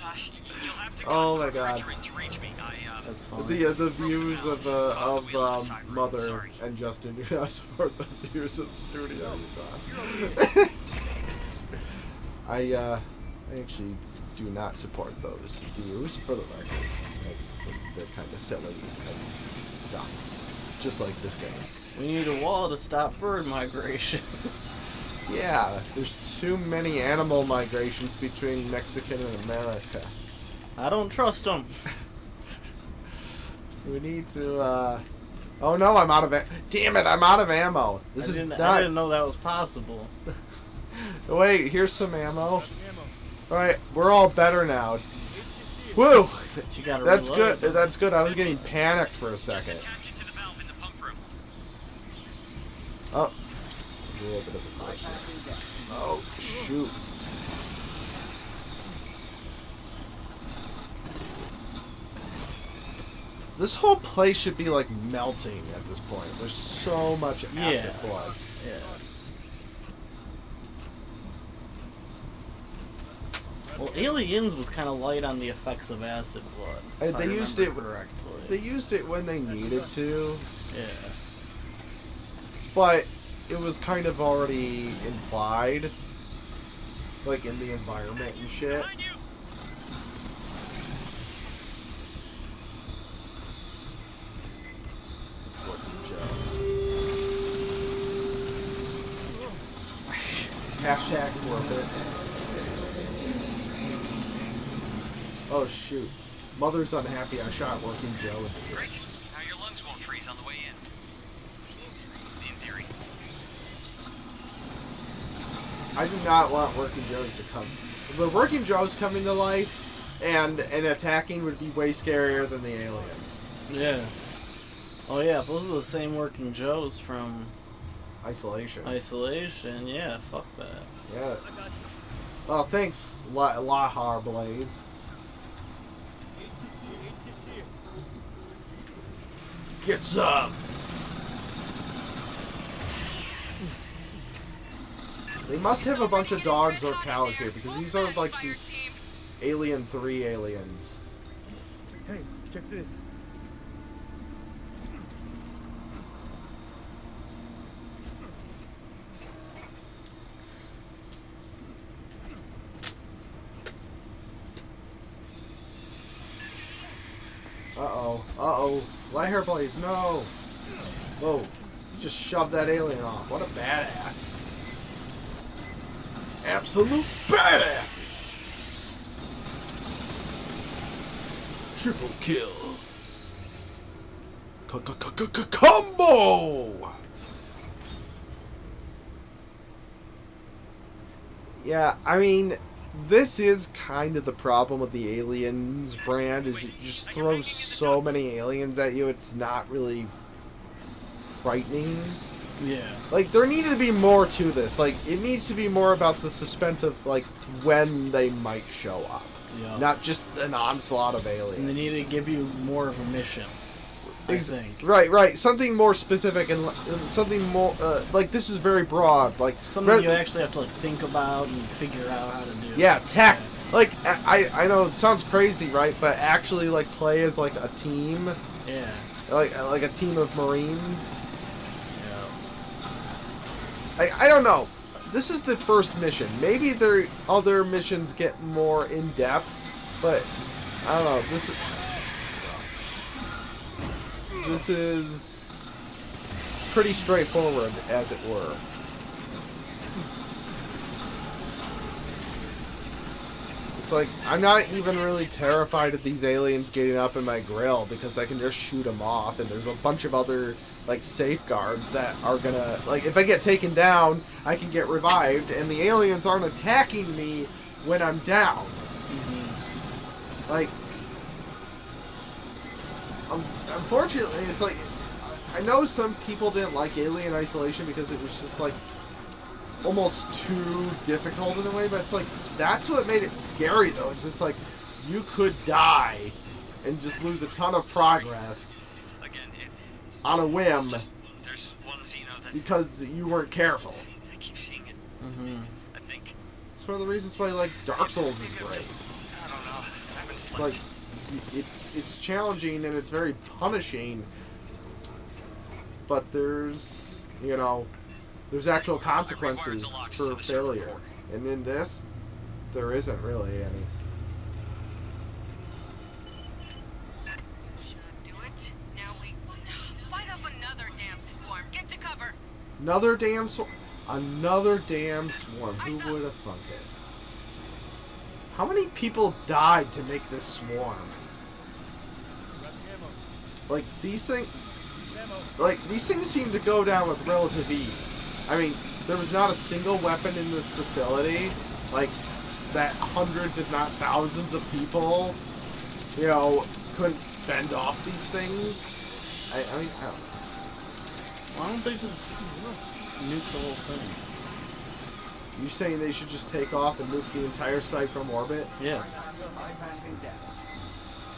Gosh, you'll have to go oh my god. The uh, the views of uh, of um, Mother and Justin Imura support the views of Studio Yutani. I uh, I actually do not support those views for the record. I, they're, they're kind of silly and dumb, just like this game. We need a wall to stop bird migrations. Yeah, there's too many animal migrations between Mexico and America. I don't trust them. We need to, uh... Oh no, I'm out of ammo. Damn it, I'm out of ammo. This I is not... I didn't know that was possible. Wait, here's some ammo. Alright, we're all better now. Woo! You gotta That's reload, good. That's good. I was getting panicked for a second. Just attach it to the valve in the pump room. Oh. A little bit of a question. Oh, shoot. This whole place should be like melting at this point. There's so much acid yeah. blood. Yeah. Well, Aliens was kind of light on the effects of acid blood. Uh, they I used it correctly. They used it when they needed to. Yeah. But it was kind of already implied, like in the environment and shit. Hashtag worth it. Oh shoot. Mother's unhappy I shot working Joe in the Great. Now your lungs won't freeze on the way in. In theory. I do not want working Joes to come. The working Joes coming to life and, and attacking would be way scarier than the aliens. Yeah. Oh yeah, if those are the same working Joes from... Isolation. Isolation, yeah, fuck that. Yeah. Oh, thanks, La Lahar Blaze. Get some! They must have a bunch of dogs or cows here, because these are like the Alien three aliens. Hey, check this. Uh-oh. Uh-oh. Light hair blaze. No. Whoa. Just shoved that alien off. What a badass. Absolute badasses. Triple kill. C-c-c-c-combo! Yeah, I mean... This is kind of the problem with the Aliens brand, is it just throws so many aliens at you, it's not really frightening. Yeah. Like, there needed to be more to this. Like, it needs to be more about the suspense of, like, when they might show up. Yeah. Not just an onslaught of aliens. And they need to give you more of a mission, I think. Right, right. Something more specific and something more, uh, like, this is very broad. Like something you actually have to, like, think about and figure out how to do. Yeah, tech. Yeah. Like, I, I know it sounds crazy, right? But actually, like, play as, like, a team. Yeah. Like, like a team of Marines. Yeah. I, I don't know. This is the first mission. Maybe their other missions get more in-depth, but I don't know. This is... This is pretty straightforward, as it were. It's like, I'm not even really terrified of these aliens getting up in my grill because I can just shoot them off, and there's a bunch of other, like, safeguards that are gonna, like, if I get taken down, I can get revived, and the aliens aren't attacking me when I'm down. Mm-hmm. Like, um, unfortunately, it's like, I know some people didn't like Alien Isolation because it was just, like, almost too difficult in a way, but it's like, that's what made it scary, though. It's just like, you could die and just lose a ton of progress on a whim because you weren't careful. Mm-hmm. It's one of the reasons why, like, Dark Souls is great. It's like, it's, it's challenging and it's very punishing, but there's, you know, there's actual consequences for failure. And in this, there isn't really any. Should I do it? Now we fight off another damn swarm. Get to cover. Another damn swarm. Another damn swarm. Who would have thunk it? How many people died to make this swarm? Like these things. Like these things seem to go down with relative ease. I mean, there was not a single weapon in this facility, like, that hundreds if not thousands of people, you know, couldn't fend off these things. I, I mean, I don't know. Why don't they just nuke the whole thing? You're saying they should just take off and nuke the entire site from orbit? Yeah.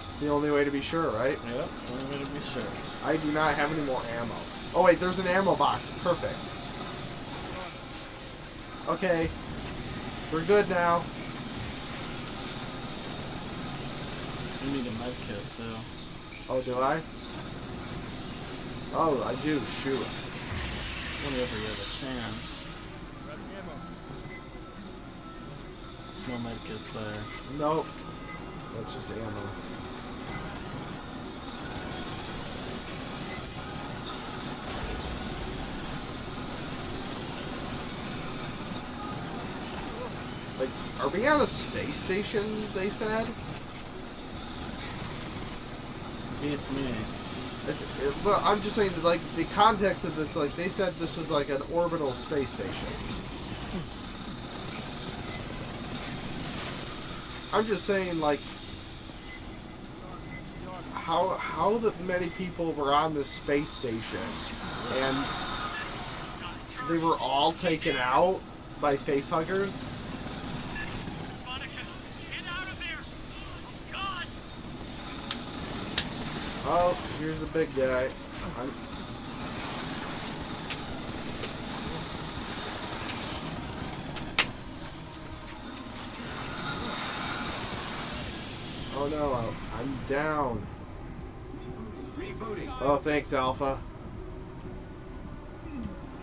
It's the only way to be sure, right? Yep, only way to be sure. I do not have any more ammo. Oh wait, there's an ammo box. Perfect. Okay, we're good now. You need a med kit too. Oh, do I? Oh, I do. Shoot. Whenever you have a chance. There's no med kits there. Nope. That's just ammo. Like, are we on a space station, they said? It's me. It, it, well, I'm just saying, that, like, the context of this, like, they said this was, like, an orbital space station. I'm just saying, like, how, how the many people were on this space station, and they were all taken out by facehuggers? Oh, here's a big guy. I'm... Oh no, I'm down. Rebooting. Oh, thanks, Alpha.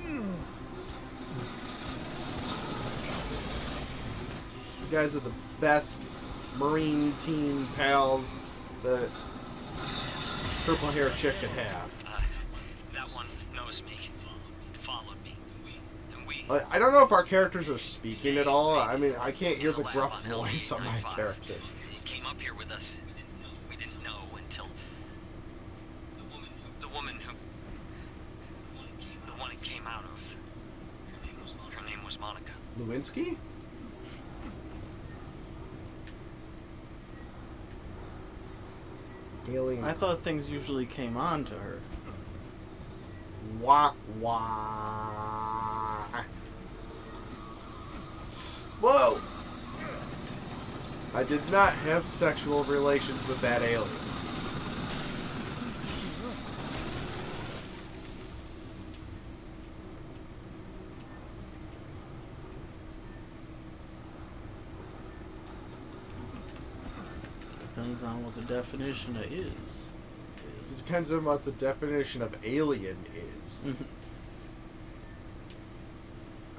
You guys are the best Marine team pals that purple hair chick could have. Uh, that one knows me, followed me, and we, and we, I don't know if our characters are speaking at all. I mean, I can't hear the gruff voice on my character. He came up here with us. We didn't know until the woman, the woman who, the one it came out of. Her name was Monica. Lewinsky? Alien. I thought things usually came on to her. Wah, wah. Whoa! I did not have sexual relations with that alien. Depends on what the definition of is. is. It depends on what the definition of alien is.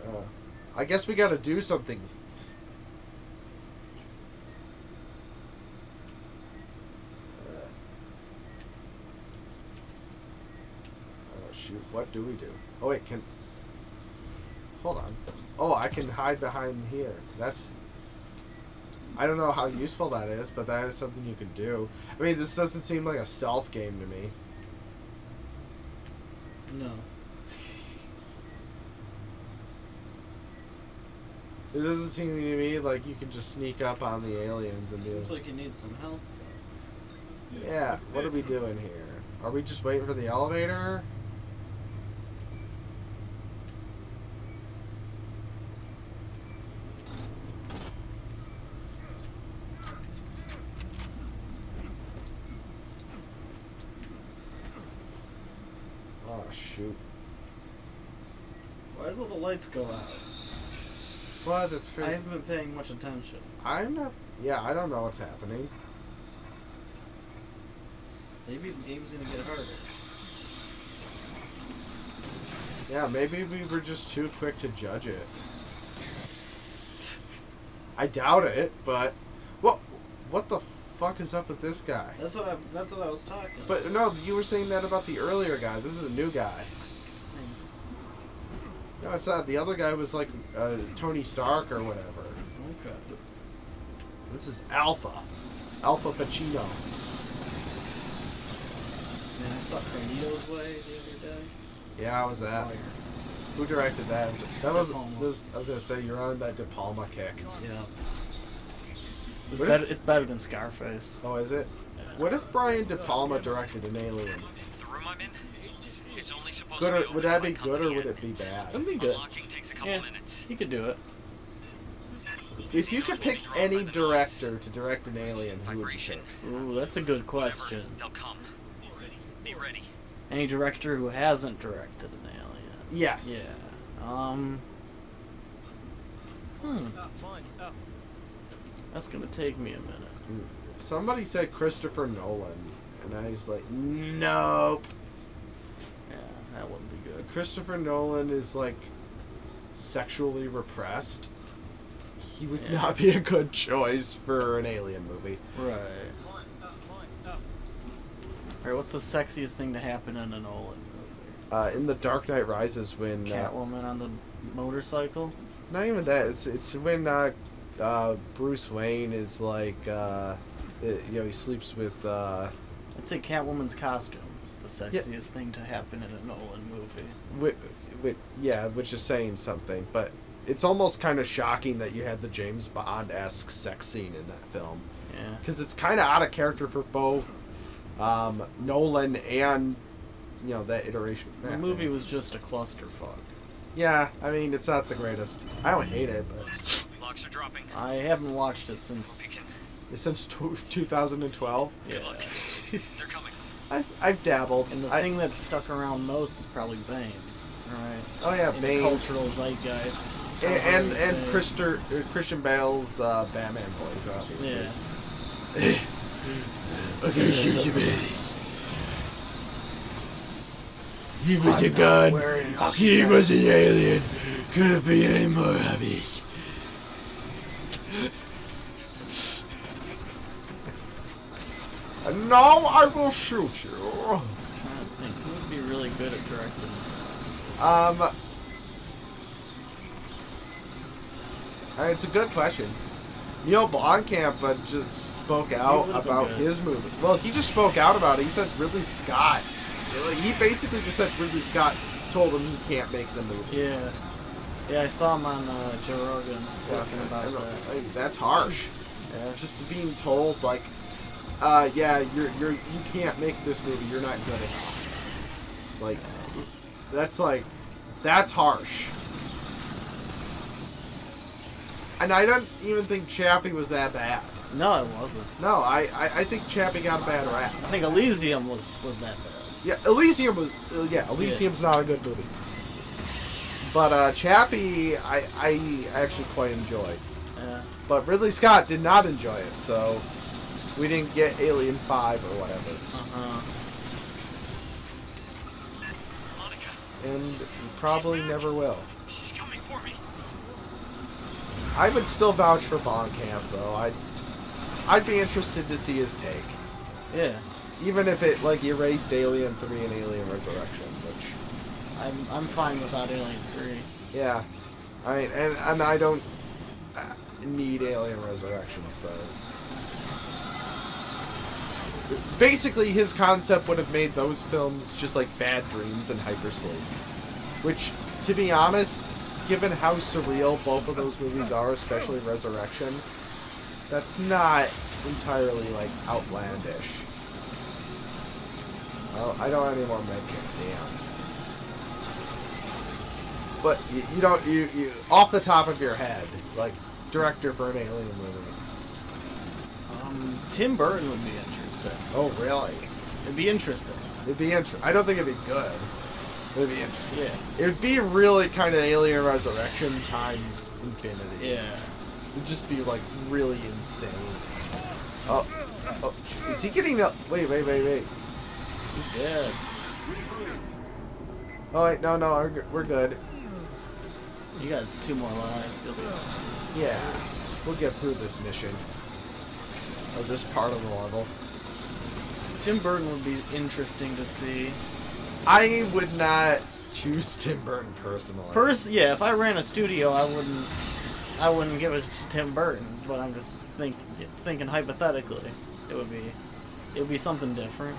uh, I guess we gotta do something. Uh, oh shoot, what do we do? Oh wait, can... Hold on. Oh, I can hide behind here. That's... I don't know how useful that is, but that is something you can do. I mean, this doesn't seem like a stealth game to me. No. It doesn't seem to me like you can just sneak up on the aliens and be like... Seems like you need some help. Yeah. yeah, what are we doing here? Are we just waiting for the elevator? Oh, shoot. Why will the lights go out? Well, that's crazy. I haven't been paying much attention. I'm not... Yeah, I don't know what's happening. Maybe the game's gonna get harder. Yeah, maybe we were just too quick to judge it. I doubt it, but... What, what the fuck is up with this guy? That's what I, that's what I was talking about. But no, you were saying that about the earlier guy. This is a new guy. No, it's not. The other guy was like uh, Tony Stark or whatever. Okay. This is Alpha. Alpha Pacino. Man, I saw Carnito's Way the other day. Yeah, how was that? Fire. Who directed that? Was it, that was, was. I was gonna say you're on that De Palma kick. Yeah. It's what better. If, it's better than Scarface. Oh, is it? Yeah. What if Brian De Palma directed an Alien? Good or, would that be good or would it be bad? It would be good. Yeah, he could do it. If you could pick any director to direct an alien, who would you pick? Ooh, that's a good question. Any director who hasn't directed an alien? Yes. Yeah. Um. Hmm. That's gonna take me a minute. Somebody said Christopher Nolan, and I was like, nope. That wouldn't be good. Christopher Nolan is, like, sexually repressed. He would yeah. not be a good choice for an alien movie. Right. Alright, what's the sexiest thing to happen in a Nolan movie? Uh, in The Dark Knight Rises when... Catwoman uh, on the motorcycle? Not even that. It's, it's when uh, uh, Bruce Wayne is, like, uh, it, you know, he sleeps with... Uh, I'd say Catwoman's costume. It's the sexiest yeah. thing to happen in a Nolan movie. With, with, yeah, which is saying something, but it's almost kind of shocking that you had the James Bond-esque sex scene in that film. Yeah. Because it's kind of out of character for both um, Nolan and, you know, that iteration. The that movie thing. was just a clusterfuck. Yeah, I mean, it's not the greatest. I don't hate it, but... Locks are dropping. I haven't watched it since... Since two thousand twelve? Yeah. Good luck. They're coming. I've, I've dabbled. And the I, thing that's stuck around most is probably Bane. Right. Oh, yeah, in Bane. The cultural zeitgeist. And and, and Christer, uh, Christian Bale's uh, Batman voice, obviously. Yeah. Okay, yeah, shoot your baddies. He was a god. He was an alien. Could it be any more obvious? And now I will shoot you. I'm trying to think. Who would be really good at directing? Um. Alright, it's a good question. Neill Blomkamp but just spoke out about his movie. Well, he just spoke out about it. He said Ridley Scott. He basically just said Ridley Scott told him he can't make the movie. Yeah. Yeah, I saw him on uh, Joe Rogan talking yeah, about that. Like, that's harsh. Yeah. Just being told, like, Uh, yeah, you're, you're, you can't make this movie. You're not good enough. Like, that's like, that's harsh. And I don't even think Chappie was that bad. No, it wasn't. No, I, I, I think Chappie got a bad rap. I think Elysium was, was that bad. Yeah, Elysium was, uh, yeah, Elysium's yeah. not a good movie. But, uh, Chappie, I, I actually quite enjoyed. Yeah. But Ridley Scott did not enjoy it, so... We didn't get Alien five or whatever. Uh-huh. And we probably never will. She's coming for me. I would still vouch for Blomkamp, though. I'd, I'd be interested to see his take. Yeah. Even if it, like, erased Alien three and Alien Resurrection, which... I'm, I'm fine without Alien three. Yeah. I mean, and, and I don't... need Alien Resurrection, so... Basically, his concept would have made those films just like Bad Dreams and Hypersleep. Which, to be honest, given how surreal both of those movies are, especially Resurrection, that's not entirely, like, outlandish. Well, I don't have any more medkits, damn. But, you, you don't, you, you, off the top of your head, like, director for an Alien movie. Um, Tim Burton would be interesting. Oh, really? It'd be interesting. It'd be interesting. I don't think it'd be good. It'd be interesting. Yeah. It'd be really kind of Alien Resurrection times infinity. Yeah. It'd just be, like, really insane. Oh. Oh, is he getting up? Wait, wait, wait, wait. He's dead. Oh, wait, no, no, we're, we're good. You got two more lives. You'll be... Yeah. We'll get through this mission. Or this part of the level. Tim Burton would be interesting to see. I would not choose Tim Burton personally. Pers yeah, if I ran a studio, I wouldn't... I wouldn't give it to Tim Burton, but I'm just think, thinking hypothetically. It would be, it would be something different.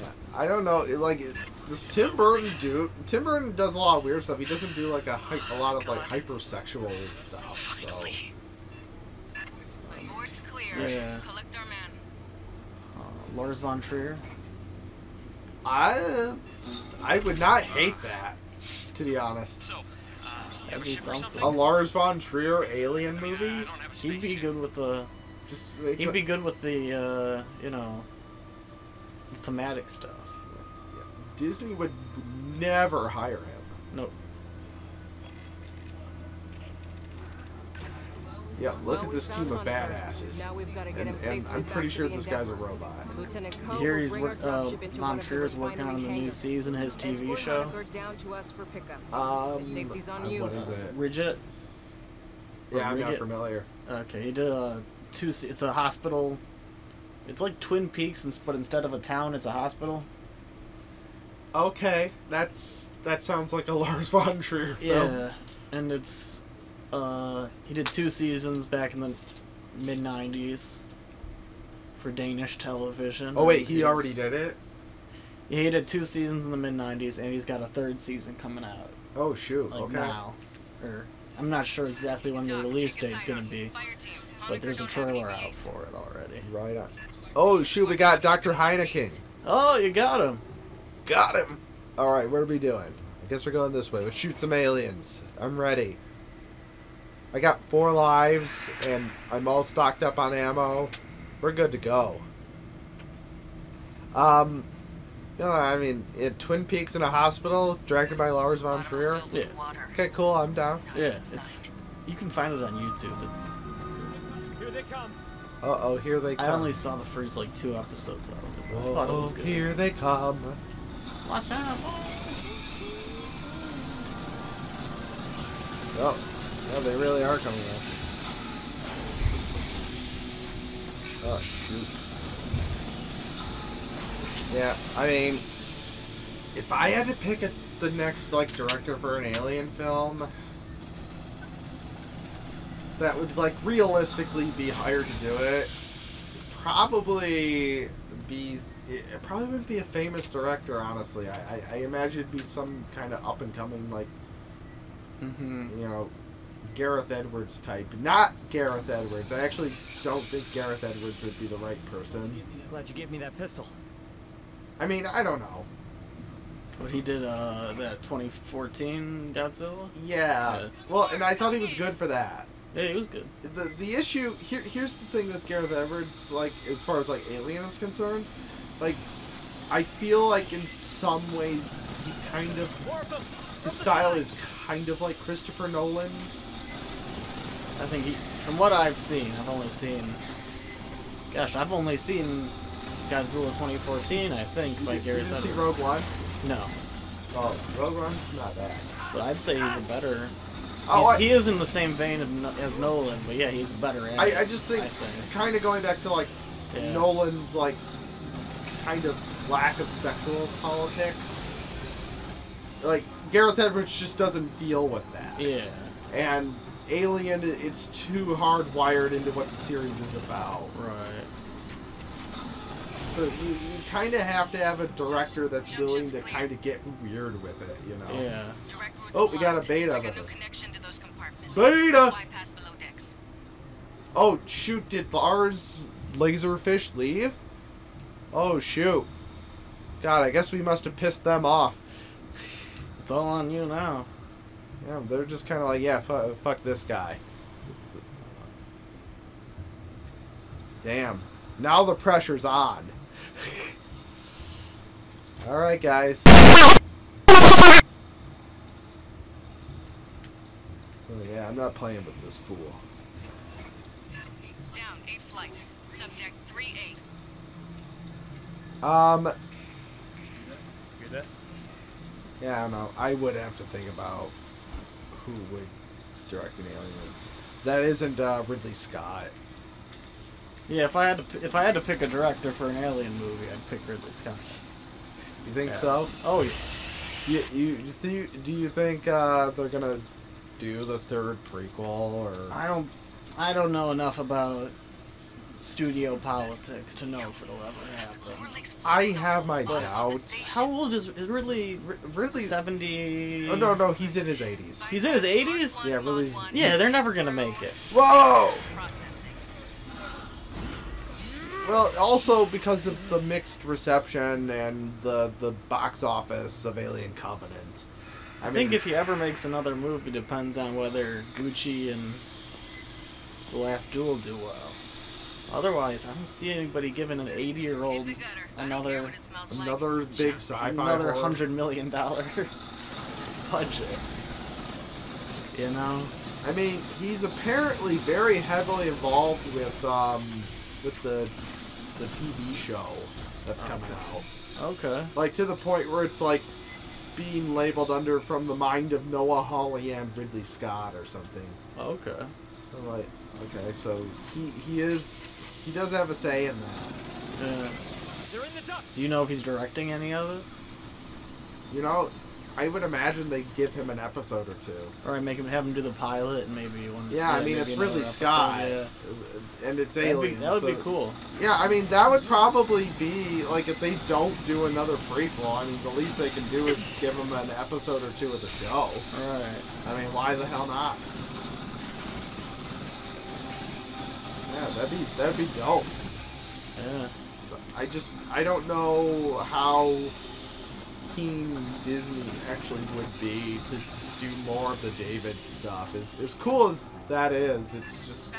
Yeah, I don't know. It, like, it, does Tim Burton do? Tim Burton does a lot of weird stuff. He doesn't do like a a lot of like hypersexual stuff. So. The board's clear. Yeah. Collect our man. Uh, Lars von Trier. I, I would not hate that, to be honest. So. That'd be something. A Lars von Trier alien movie? He'd be good with the. Just he'd a, be good with the, uh, you know, thematic stuff. Yeah. Disney would never hire him. Nope. Yeah, look well, at this team of badasses. Now we've got to get and, him and I'm pretty sure this guy's a robot. You hear he's work, uh, Von Trier's working on the new season of his T V show. Um, what is it? Riget? Yeah, I'm not familiar. Okay, he did a two. It's a hospital. It's like Twin Peaks, but instead of a town, it's a hospital. Okay, that's that sounds like a Lars von Trier film. Yeah, and it's. Uh, he did two seasons back in the mid nineties for Danish television. Oh wait, he already did it? Yeah, he did two seasons in the mid nineties, and he's got a third season coming out. Oh shoot, like okay. Now. Or, I'm not sure exactly when the release date's gonna be, but there's a trailer out for it already. Right on. Oh shoot, we got Doctor Hoenikker. Oh, you got him. Got him. Alright, what are we doing? I guess we're going this way. Let's shoot some aliens. I'm ready. I got four lives, and I'm all stocked up on ammo. We're good to go. Um, you know, I mean, it, Twin Peaks in a hospital, directed by Lars von Trier. Yeah. Okay, cool. I'm down. Yeah, it's. You can find it on YouTube. It's. Here they come. Uh oh, here they come. I only saw the first like two episodes of it. But Whoa, I thought it was good. Here they come. Watch out! Oh. Oh, they really are coming up. Oh, shoot. Yeah, I mean, if I had to pick a, the next, like, director for an alien film, that would, like, realistically be hired to do it, probably be, it probably wouldn't be a famous director, honestly. I, I, I imagine it'd be some kind of up-and-coming, like, mm-hmm. you know, Gareth Edwards type. Not Gareth Edwards. I actually don't think Gareth Edwards would be the right person. Glad you gave me that pistol. I mean, I don't know. But he did uh, that twenty fourteen Godzilla? Yeah. yeah. Well, and I thought he was good for that. Yeah, he was good. The the issue... Here, here's the thing with Gareth Edwards, like, as far as, like, Alien is concerned. Like, I feel like in some ways he's kind of... His style is kind of like Christopher Nolan. I think he, from what I've seen, I've only seen, gosh, I've only seen Godzilla twenty fourteen, I think, by Gareth Edwards. Did you see Rogue One? No. Oh, Rogue One's not bad. But I'd say he's a better, oh, he's, I, he is in the same vein of, as Nolan, but yeah, he's better at it, I, I just think, I think, kind of going back to, like, yeah. Nolan's, like, kind of lack of sexual politics, like, Gareth Edwards just doesn't deal with that. Yeah. And Alien, it's too hardwired into what the series is about. Right. So you, you kind of have to have a director that's willing to kind of get weird with it, you know? Yeah. Oh, we got a beta of this. Beta! Oh, shoot, did Lars Laserfish leave? Oh, shoot. God, I guess we must have pissed them off. It's all on you now. Yeah, they're just kind of like, yeah, fuck, fuck this guy. Damn. Now the pressure's on. Alright, guys. Oh, yeah, I'm not playing with this fool. Down eight flights. Subject three eight. Um. You hear that? Yeah, I don't know. I would have to think about who would direct an alien. That isn't uh, Ridley Scott. Yeah, if I had to, if I had to pick a director for an alien movie, I'd pick Ridley Scott. You think yeah. so? Oh, yeah. You, you, you do you think uh, they're gonna do the third prequel or? I don't, I don't know enough about studio politics to know if it'll ever happen. I have my but doubts. How old is, is Ridley? Ridley seventy? Oh no, no, he's in his eighties. He's in his eighties? Yeah, Ridley's. Yeah, they're never gonna make it. Whoa. Well, also because of the mixed reception and the the box office of Alien Covenant. I, I mean, think if he ever makes another movie, depends on whether Gucci and The Last Duel do well. Otherwise, I don't see anybody giving an eighty-year-old another another like. big sci-fi another hundred million dollar budget. You know, I mean, he's apparently very heavily involved with um. with the the T V show that's coming out. Okay. Like, to the point where it's, like, being labeled under From the Mind of Noah Hawley and Ridley Scott or something. Okay. So, like, okay, so he, he is... He does have a say in that. Yeah. They're in the ducks. Do you know if he's directing any of it? You know, I would imagine they give him an episode or two. Or I make him have him do the pilot and maybe one. Yeah, yeah I mean it's Ridley Scott, yeah. and it's Alien. That would so. be cool. Yeah, I mean that would probably be like if they don't do another prequel. I mean the least they can do is give him an episode or two of the show. All right. I mean why the hell not? Yeah, that'd be that'd be dope. Yeah. So I just I don't know how keen Disney actually would be to do more of the David stuff. As, as cool as that is, it's just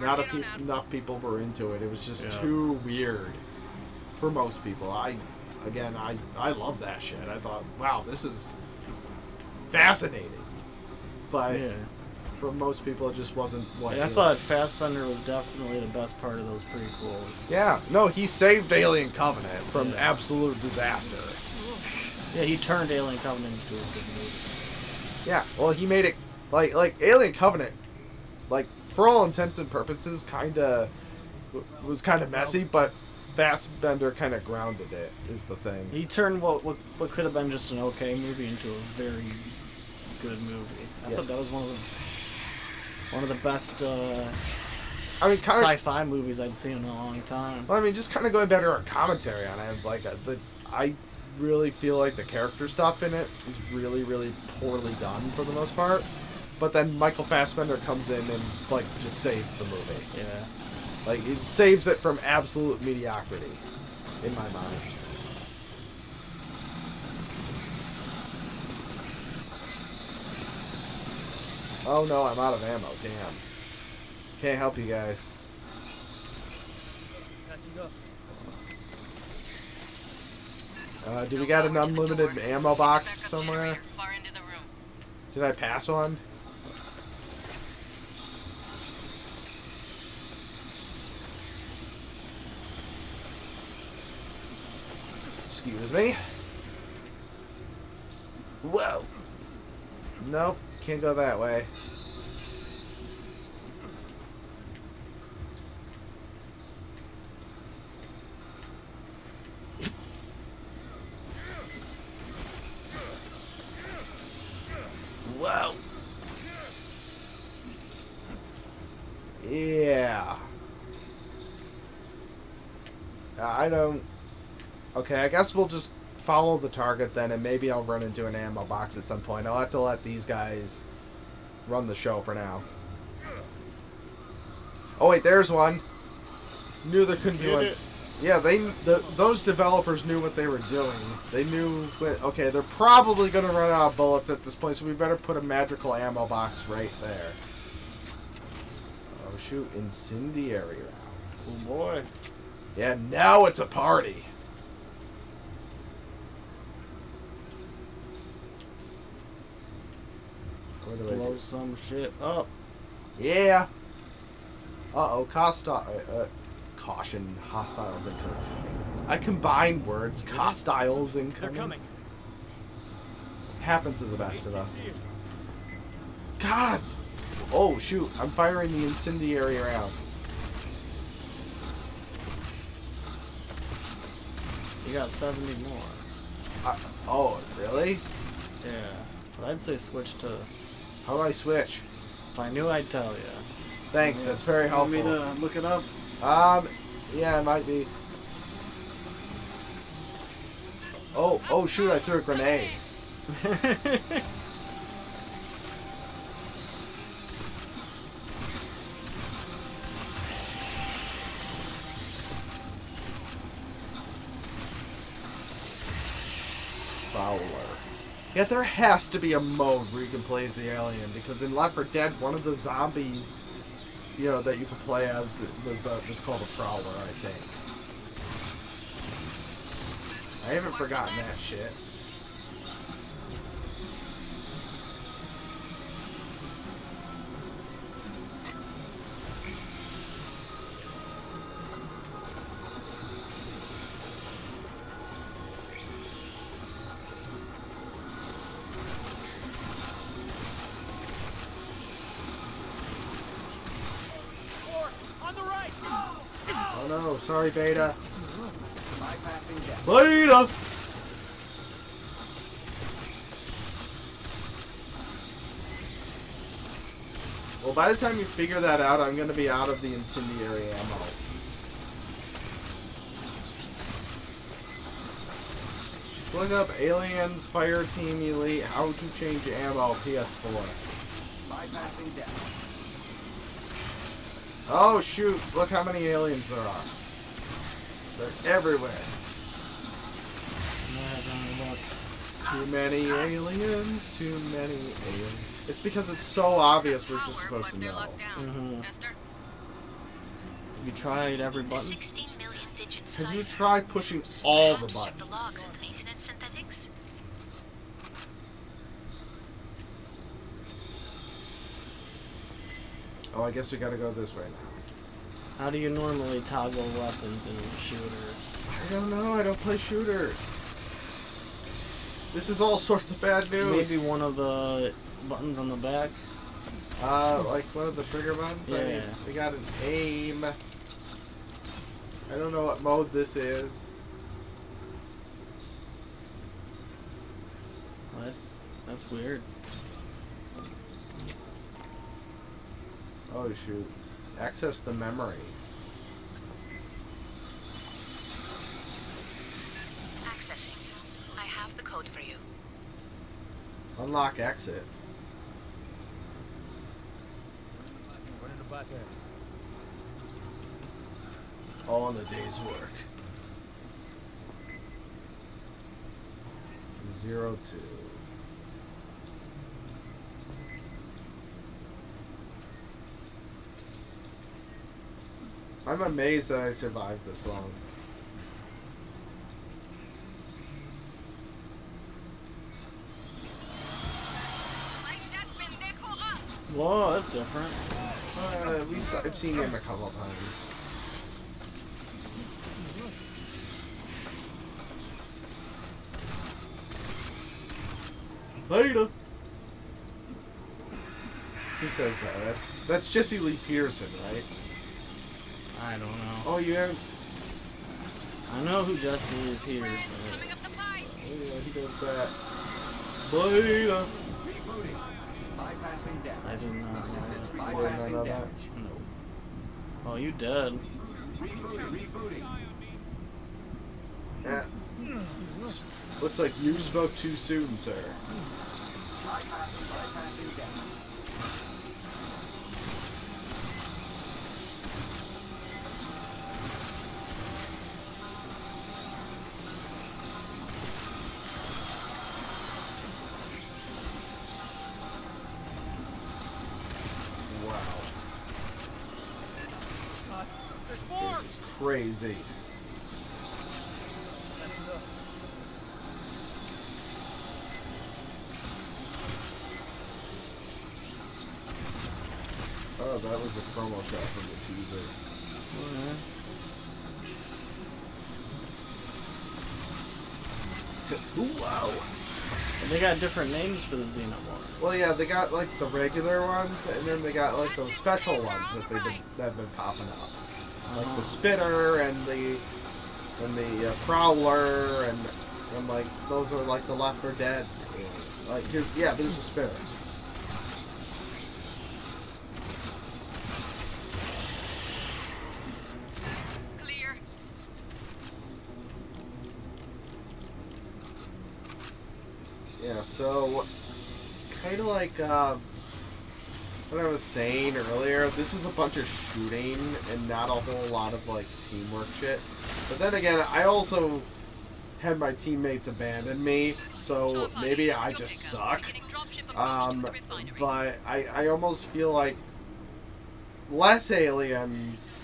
not a pe enough people were into it. It was just yeah. too weird for most people. I, again, I, I love that shit. I thought, wow, this is fascinating. But yeah. for most people, it just wasn't what yeah, I thought Fassbender was definitely the best part of those prequels. Yeah, no, he saved Alien Covenant from yeah. absolute disaster. Yeah, he turned Alien Covenant into a good movie. Yeah, well, he made it, like, like Alien Covenant, like, for all intents and purposes, kind of, was kind of messy, but Fassbender kind of grounded it, is the thing. He turned what what, what could have been just an okay movie into a very good movie. I yeah. thought that was one of the, one of the best, uh... I mean, kind of sci-fi movies I'd seen in a long time. Well, I mean, just kind of going back to our commentary on it, like, uh, the, I... really feel like the character stuff in it is really, really poorly done for the most part. But then Michael Fassbender comes in and, like, just saves the movie. Yeah. Like, it saves it from absolute mediocrity, in my mind. Oh no, I'm out of ammo. Damn. Can't help you guys. Uh, do we got an unlimited ammo box somewhere? Did I pass one? Excuse me. Whoa. Nope, can't go that way. I don't... Okay, I guess we'll just follow the target then, and maybe I'll run into an ammo box at some point. I'll have to let these guys run the show for now. Oh wait, there's one. Knew there couldn't be one. Yeah, they the, those developers knew what they were doing. They knew... What, okay, they're probably going to run out of bullets at this point, so we better put a magical ammo box right there. Oh shoot, incendiary rounds. Oh boy. Yeah, now it's a party. Blow some shit up. Yeah. Uh-oh, hostile... Uh, caution, hostiles incoming. I combine words, hostiles incoming. They're coming. Happens to the best of us. God! Oh, shoot. I'm firing the incendiary rounds. You got seventy more. Uh, oh, really? Yeah. But I'd say switch to... How do I switch? If I knew, I'd tell you. Thanks, that's very helpful. You want me to look it up? Um, yeah, it might be. Oh, oh shoot, I threw a grenade. Fowler. Yeah, there has to be a mode where you can play as the alien, because in Left four Dead, one of the zombies, you know, that you could play as was uh, just called a Prowler, I think. I haven't forgotten that shit. No, sorry, Beta. Beta! Well, by the time you figure that out, I'm gonna be out of the incendiary ammo. Just look up Aliens Fireteam Elite, how to change ammo, P S four. Bypassing death. Oh shoot, look how many aliens there are. They're everywhere. Too many aliens, too many aliens. It's because it's so obvious we're just supposed to know. Mm-hmm. Have you tried every button? Have you tried pushing all the buttons? Oh, I guess we gotta go this way now. How do you normally toggle weapons in shooters? I don't know, I don't play shooters. This is all sorts of bad news. Maybe one of the buttons on the back? Uh, like one of the trigger buttons? Yeah. I mean, we got an aim. I don't know what mode this is. What? That's weird. Oh shoot. Access the memory. Accessing. I have the code for you. Unlock exit. All in a day's work. Zero two. I'm amazed that I survived this long. Whoa, that's different. Uh, we saw, I've seen him a couple of times. Later. Who says that? That's that's Jesse Lee Peterson, right? I don't know. Oh, you haven't... I know who Justin Peterson is. Oh, yeah, he does that. Beta! Rebooting. Bypassing damage. I did not. Assistance bypassing damage. No. Oh, you dead. Rebooting. Rebooting. Eh. Looks like you spoke too soon, sir. Crazy. Oh, that was a promo shot from the teaser. Mm-hmm. Ooh, wow. And they got different names for the Xenomorph. Well, yeah, they got like the regular ones, and then they got like those special ones that they've been that have been popping up. Like the Spitter and the and the uh, Prowler and and like those are like the Left four Dead. Like here, yeah, there's the Spitter. Clear. Yeah, so kind of like. Uh, What I was saying earlier, this is a bunch of shooting and not a whole lot of like teamwork shit. But then again, I also had my teammates abandon me, so maybe I just suck. Um, but I, I almost feel like less aliens,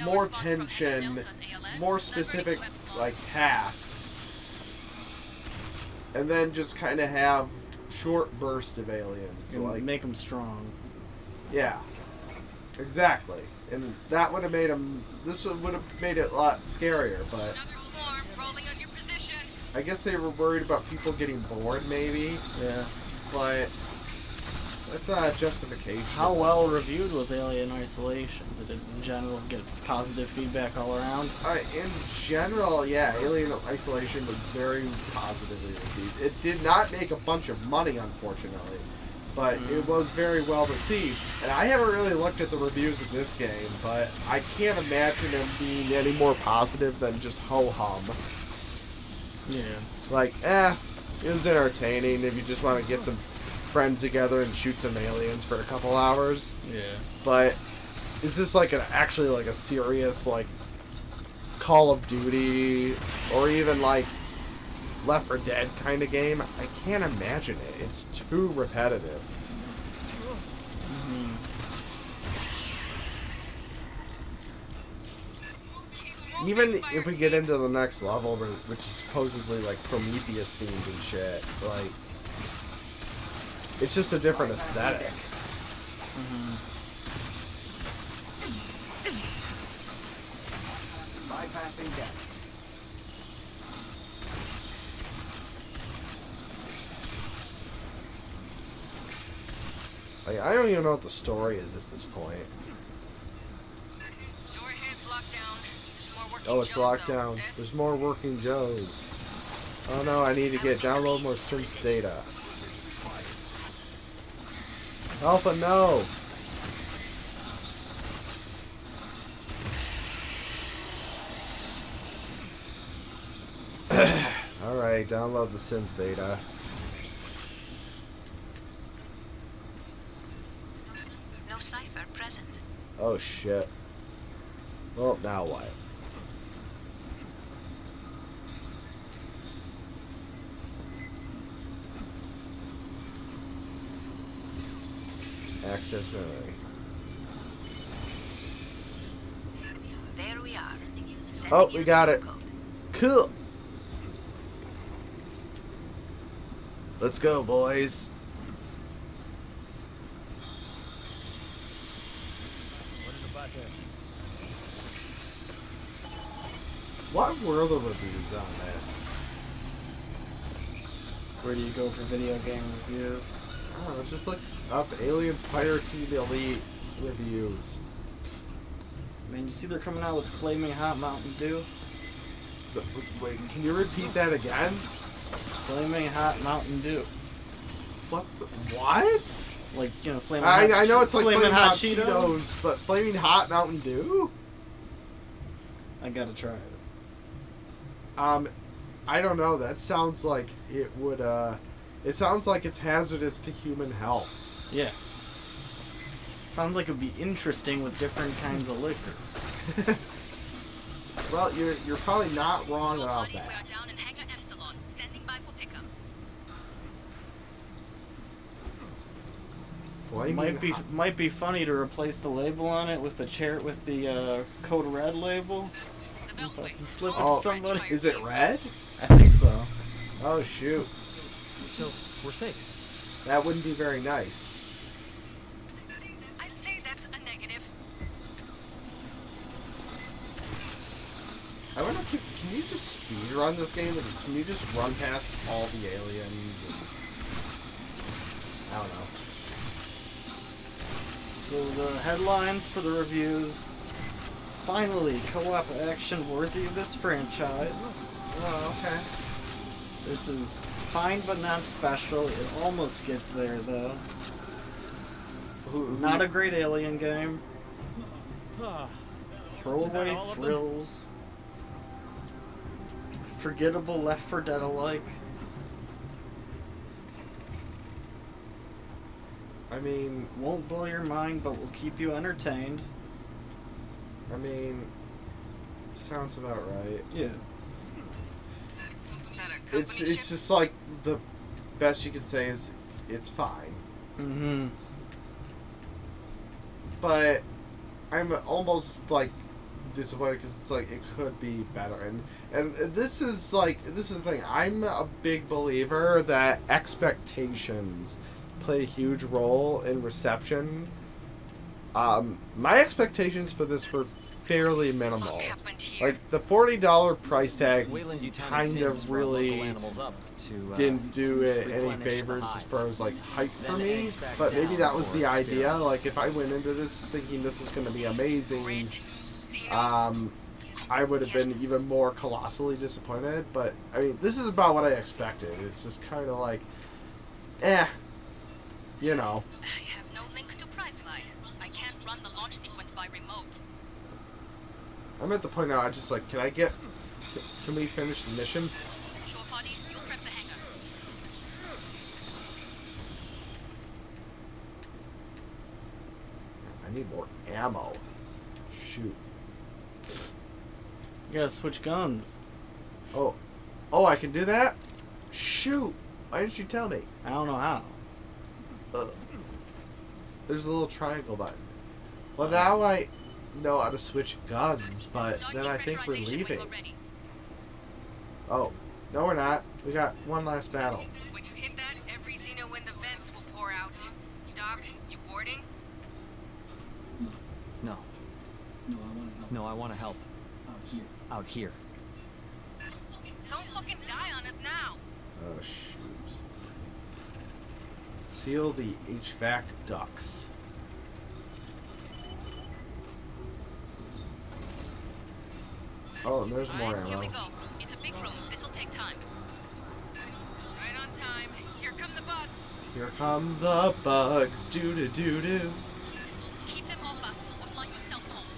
more tension, more specific like tasks, and then just kind of have short bursts of aliens. And like make them strong. Yeah, exactly, and that would have made them. This would have made it a lot scarier, but storm rolling on your position. I guess they were worried about people getting bored, maybe. Yeah, but that's not a justification. How well reviewed was Alien Isolation? Did it in general get positive feedback all around? Uh, in general, yeah, Alien Isolation was very positively received. It did not make a bunch of money, unfortunately. But it was very well received, and I haven't really looked at the reviews of this game, but I can't imagine them being any more positive than just ho-hum. Yeah. Like, eh, it was entertaining if you just want to get some friends together and shoot some aliens for a couple hours. Yeah. But is this like an actually like a serious like Call of Duty or even like Left four Dead kind of game? I can't imagine it. It's too repetitive. Mm-hmm. Even if we get into the next level, which is supposedly like Prometheus themed and shit, like it's just a different aesthetic. Mm-hmm. Bypassing death. Like, I don't even know what the story is at this point. Door hand's locked down. There's more working oh, it's Joes locked down. This? There's more working Joes. Oh no, I need to get download more synth data. Alpha, no! Alright, download the synth data. Oh shit. Well, now what? Access memory. There we are. Oh, we got it. Cool. Let's go, boys. What were the reviews on this? Where do you go for video game reviews? I don't know, just look up Aliens Fireteam Elite reviews. Man, you see they're coming out with flaming hot Mountain Dew? The, wait, can you repeat that again? Flaming hot Mountain Dew. What the, what? Like, you know, flaming I, hot I know it's like flaming, flaming hot, hot Cheetos, Cheetos, but flaming hot Mountain Dew? I gotta try it. Um, I don't know. That sounds like it would, uh, it sounds like it's hazardous to human health. Yeah. Sounds like it would be interesting with different kinds of liquor. Well, you're, you're probably not wrong about that. It might be hot. Might be funny to replace the label on it with the chair with the uh, Code Red label. Slip oh, it to somebody. Is it red? I think so. Oh shoot! So we're safe. That wouldn't be very nice. I'd say that's a negative. I wonder. Can, can you just speed run this game? Like, can you just run past all the aliens? And, I don't know. So the headlines for the reviews. Finally, co-op action worthy of this franchise. Oh, okay. This is fine but not special. It almost gets there, though. Not a great alien game. Throwaway thrills. Forgettable Left four Dead alike. I mean, won't blow your mind, but will keep you entertained. I mean, sounds about right. Yeah. It's it's just like the best you can say is it's fine. Mm-hmm. But I'm almost like disappointed because it's like it could be better, and and this is like this is the thing. I'm a big believer that expectations play a huge role in reception. Um, my expectations for this were fairly minimal. Like the forty dollar price tag kind of really didn't do it any favors as far as like hype for me, but maybe that was the idea. Like if I went into this thinking this is going to be amazing, um, I would have been even more colossally disappointed, but I mean this is about what I expected. It's just kind of like, eh, you know. I have no link to Priceline. I can't run the launch sequence by remote. I'm at the point now. I just like, can I get? Can, can we finish the mission? Sure, buddy. You'll prep the hangar. I need more ammo. Shoot. You gotta switch guns. Oh, oh, I can do that. Shoot! Why didn't you tell me? I don't know how. Uh, there's a little triangle button. Well, now I know how to switch guns, but then I think we're leaving. Oh, no we're not. We got one last battle. When you hit that, every xeno in the vents will pour out. Doc, you boarding? No. No, I want to help. No, I want to help. Out here. Out here. Don't fucking die on us now. Oh, shoot. Seal the H V A C ducts. Oh, and there's more ammo. Here we go. It's a big room. This will take time. Right on time. Here come the bugs. Here come the bugs. Doo doo doo doo. Keep them off us or fly yourself home.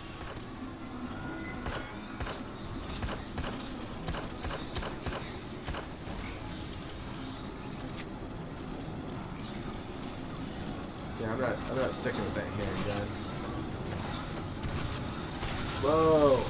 Yeah, I'm not. I'm not sticking with that handgun. Whoa.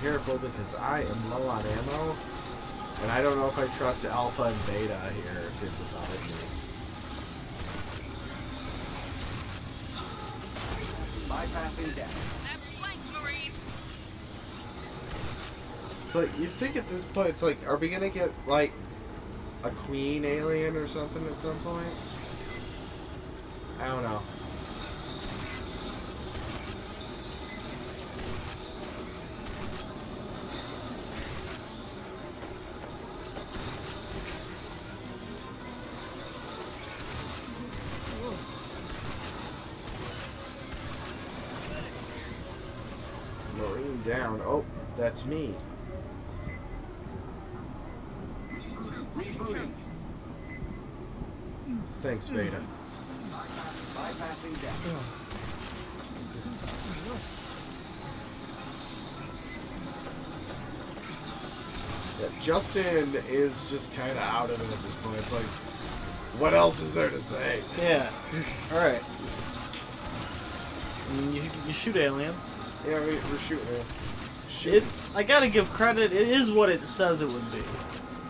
Careful, because I am low on ammo, and I don't know if I trust Alpha and Beta here to provide me. Bypassing death. So you think at this point, it's like, are we gonna get like a queen alien or something at some point? I don't know. Down. Oh, that's me. Rebooting. Thanks, Vader. Bypassing death. Yeah, Justin is just kind of out of it at this point. It's like, what else is there to say? Yeah. All right. I mean, you, you shoot aliens. Yeah, we, we're shooting. Shoot. It, I gotta give credit. It is what it says it would be.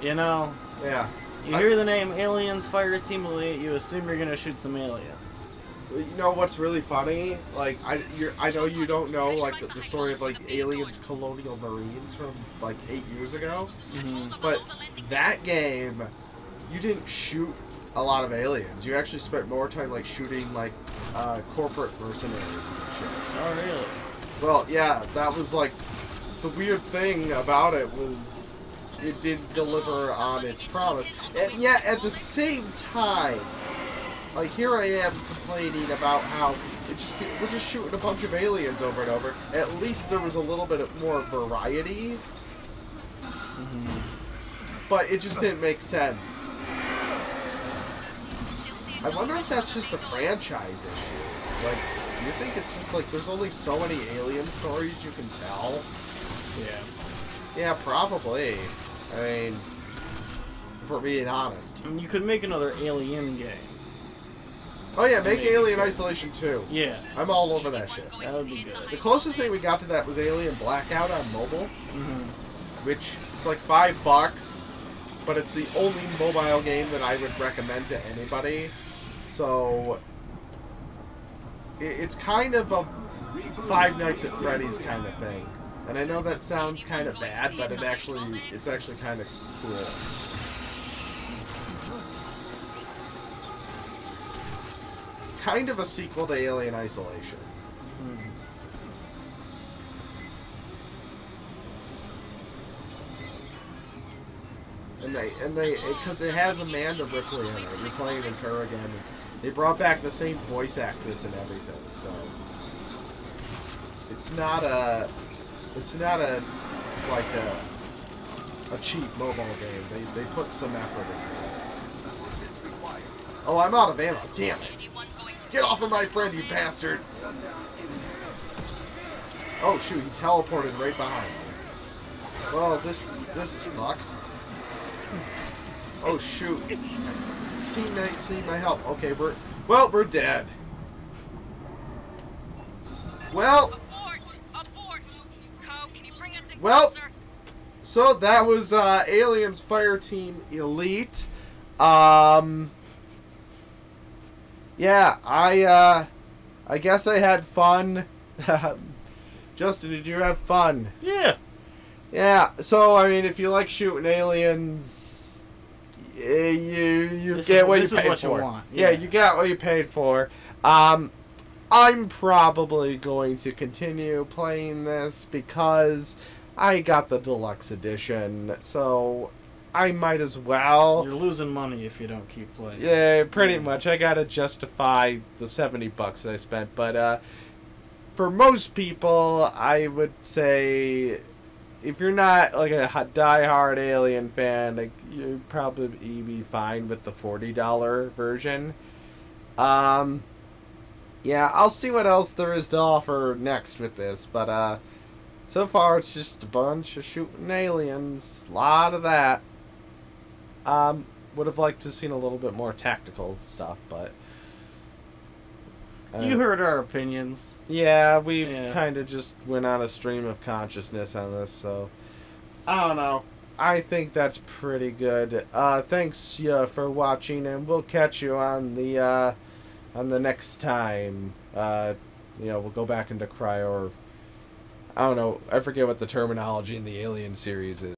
You know. Yeah. You hear the name Aliens Fireteam Elite, you assume you're gonna shoot some aliens. You know what's really funny? Like I, you're, I know you don't know like the, the story of like Aliens Colonial Marines from like eight years ago, mm-hmm. but that game, you didn't shoot a lot of aliens. You actually spent more time like shooting like uh, corporate mercenaries and shit. Oh really? Well, yeah. That was like the weird thing about it was. It did deliver on its promise. And yet, at the same time, like, here I am complaining about how it just we're just shooting a bunch of aliens over and over. At least there was a little bit of more variety. Mm-hmm. But it just didn't make sense. I wonder if that's just a franchise issue. Like, you think it's just like there's only so many alien stories you can tell? Yeah. Yeah, probably. I mean, if we're being honest. And you could make another Alien game. Oh yeah, make Alien Isolation two. Yeah. I'm all over that shit. That would be good. The closest thing we got to that was Alien Blackout on mobile. Mm-hmm. Which, it's like five bucks, but it's the only mobile game that I would recommend to anybody. So, it's kind of a Five Nights at Freddy's kind of thing. And I know that sounds kind of bad, but it actually, it's actually kind of cool. Kind of a sequel to Alien Isolation. Mm-hmm. And they, and they, because it, it has Amanda Ripley in it. You're playing as her again. They brought back the same voice actress and everything, so. It's not a... It's not a, like, a, a cheap mobile game. They, they put some effort in it. Oh, I'm out of ammo. Damn it. Get off of my friend, you bastard. Oh, shoot. He teleported right behind me. Well, this, this is fucked. Oh, shoot. Teammates need my help. Okay, we're... Well, we're dead. Well... Well, so that was uh, Aliens Fireteam Elite. Um, yeah, I uh, I guess I had fun. Justin, did you have fun? Yeah. Yeah, so, I mean, if you like shooting aliens, you, you get what you paid for. Yeah, you got what you paid for. Um, I'm probably going to continue playing this because... I got the deluxe edition, so I might as well. You're losing money if you don't keep playing. Yeah, pretty much. I gotta justify the seventy bucks that I spent, but uh, for most people, I would say if you're not like a diehard Alien fan, like, you'd probably be fine with the forty dollar version. Um, yeah, I'll see what else there is to offer next with this, but uh. So far, it's just a bunch of shooting aliens. A lot of that. Um, would have liked to have seen a little bit more tactical stuff, but... Uh, you heard our opinions. Yeah, we've yeah. kind of just went on a stream of consciousness on this, so... I don't know. I think that's pretty good. Uh, thanks yeah, for watching, and we'll catch you on the, uh, on the next time. Uh, you know, we'll go back into cryo or... I don't know. I forget what the terminology in the Alien series is.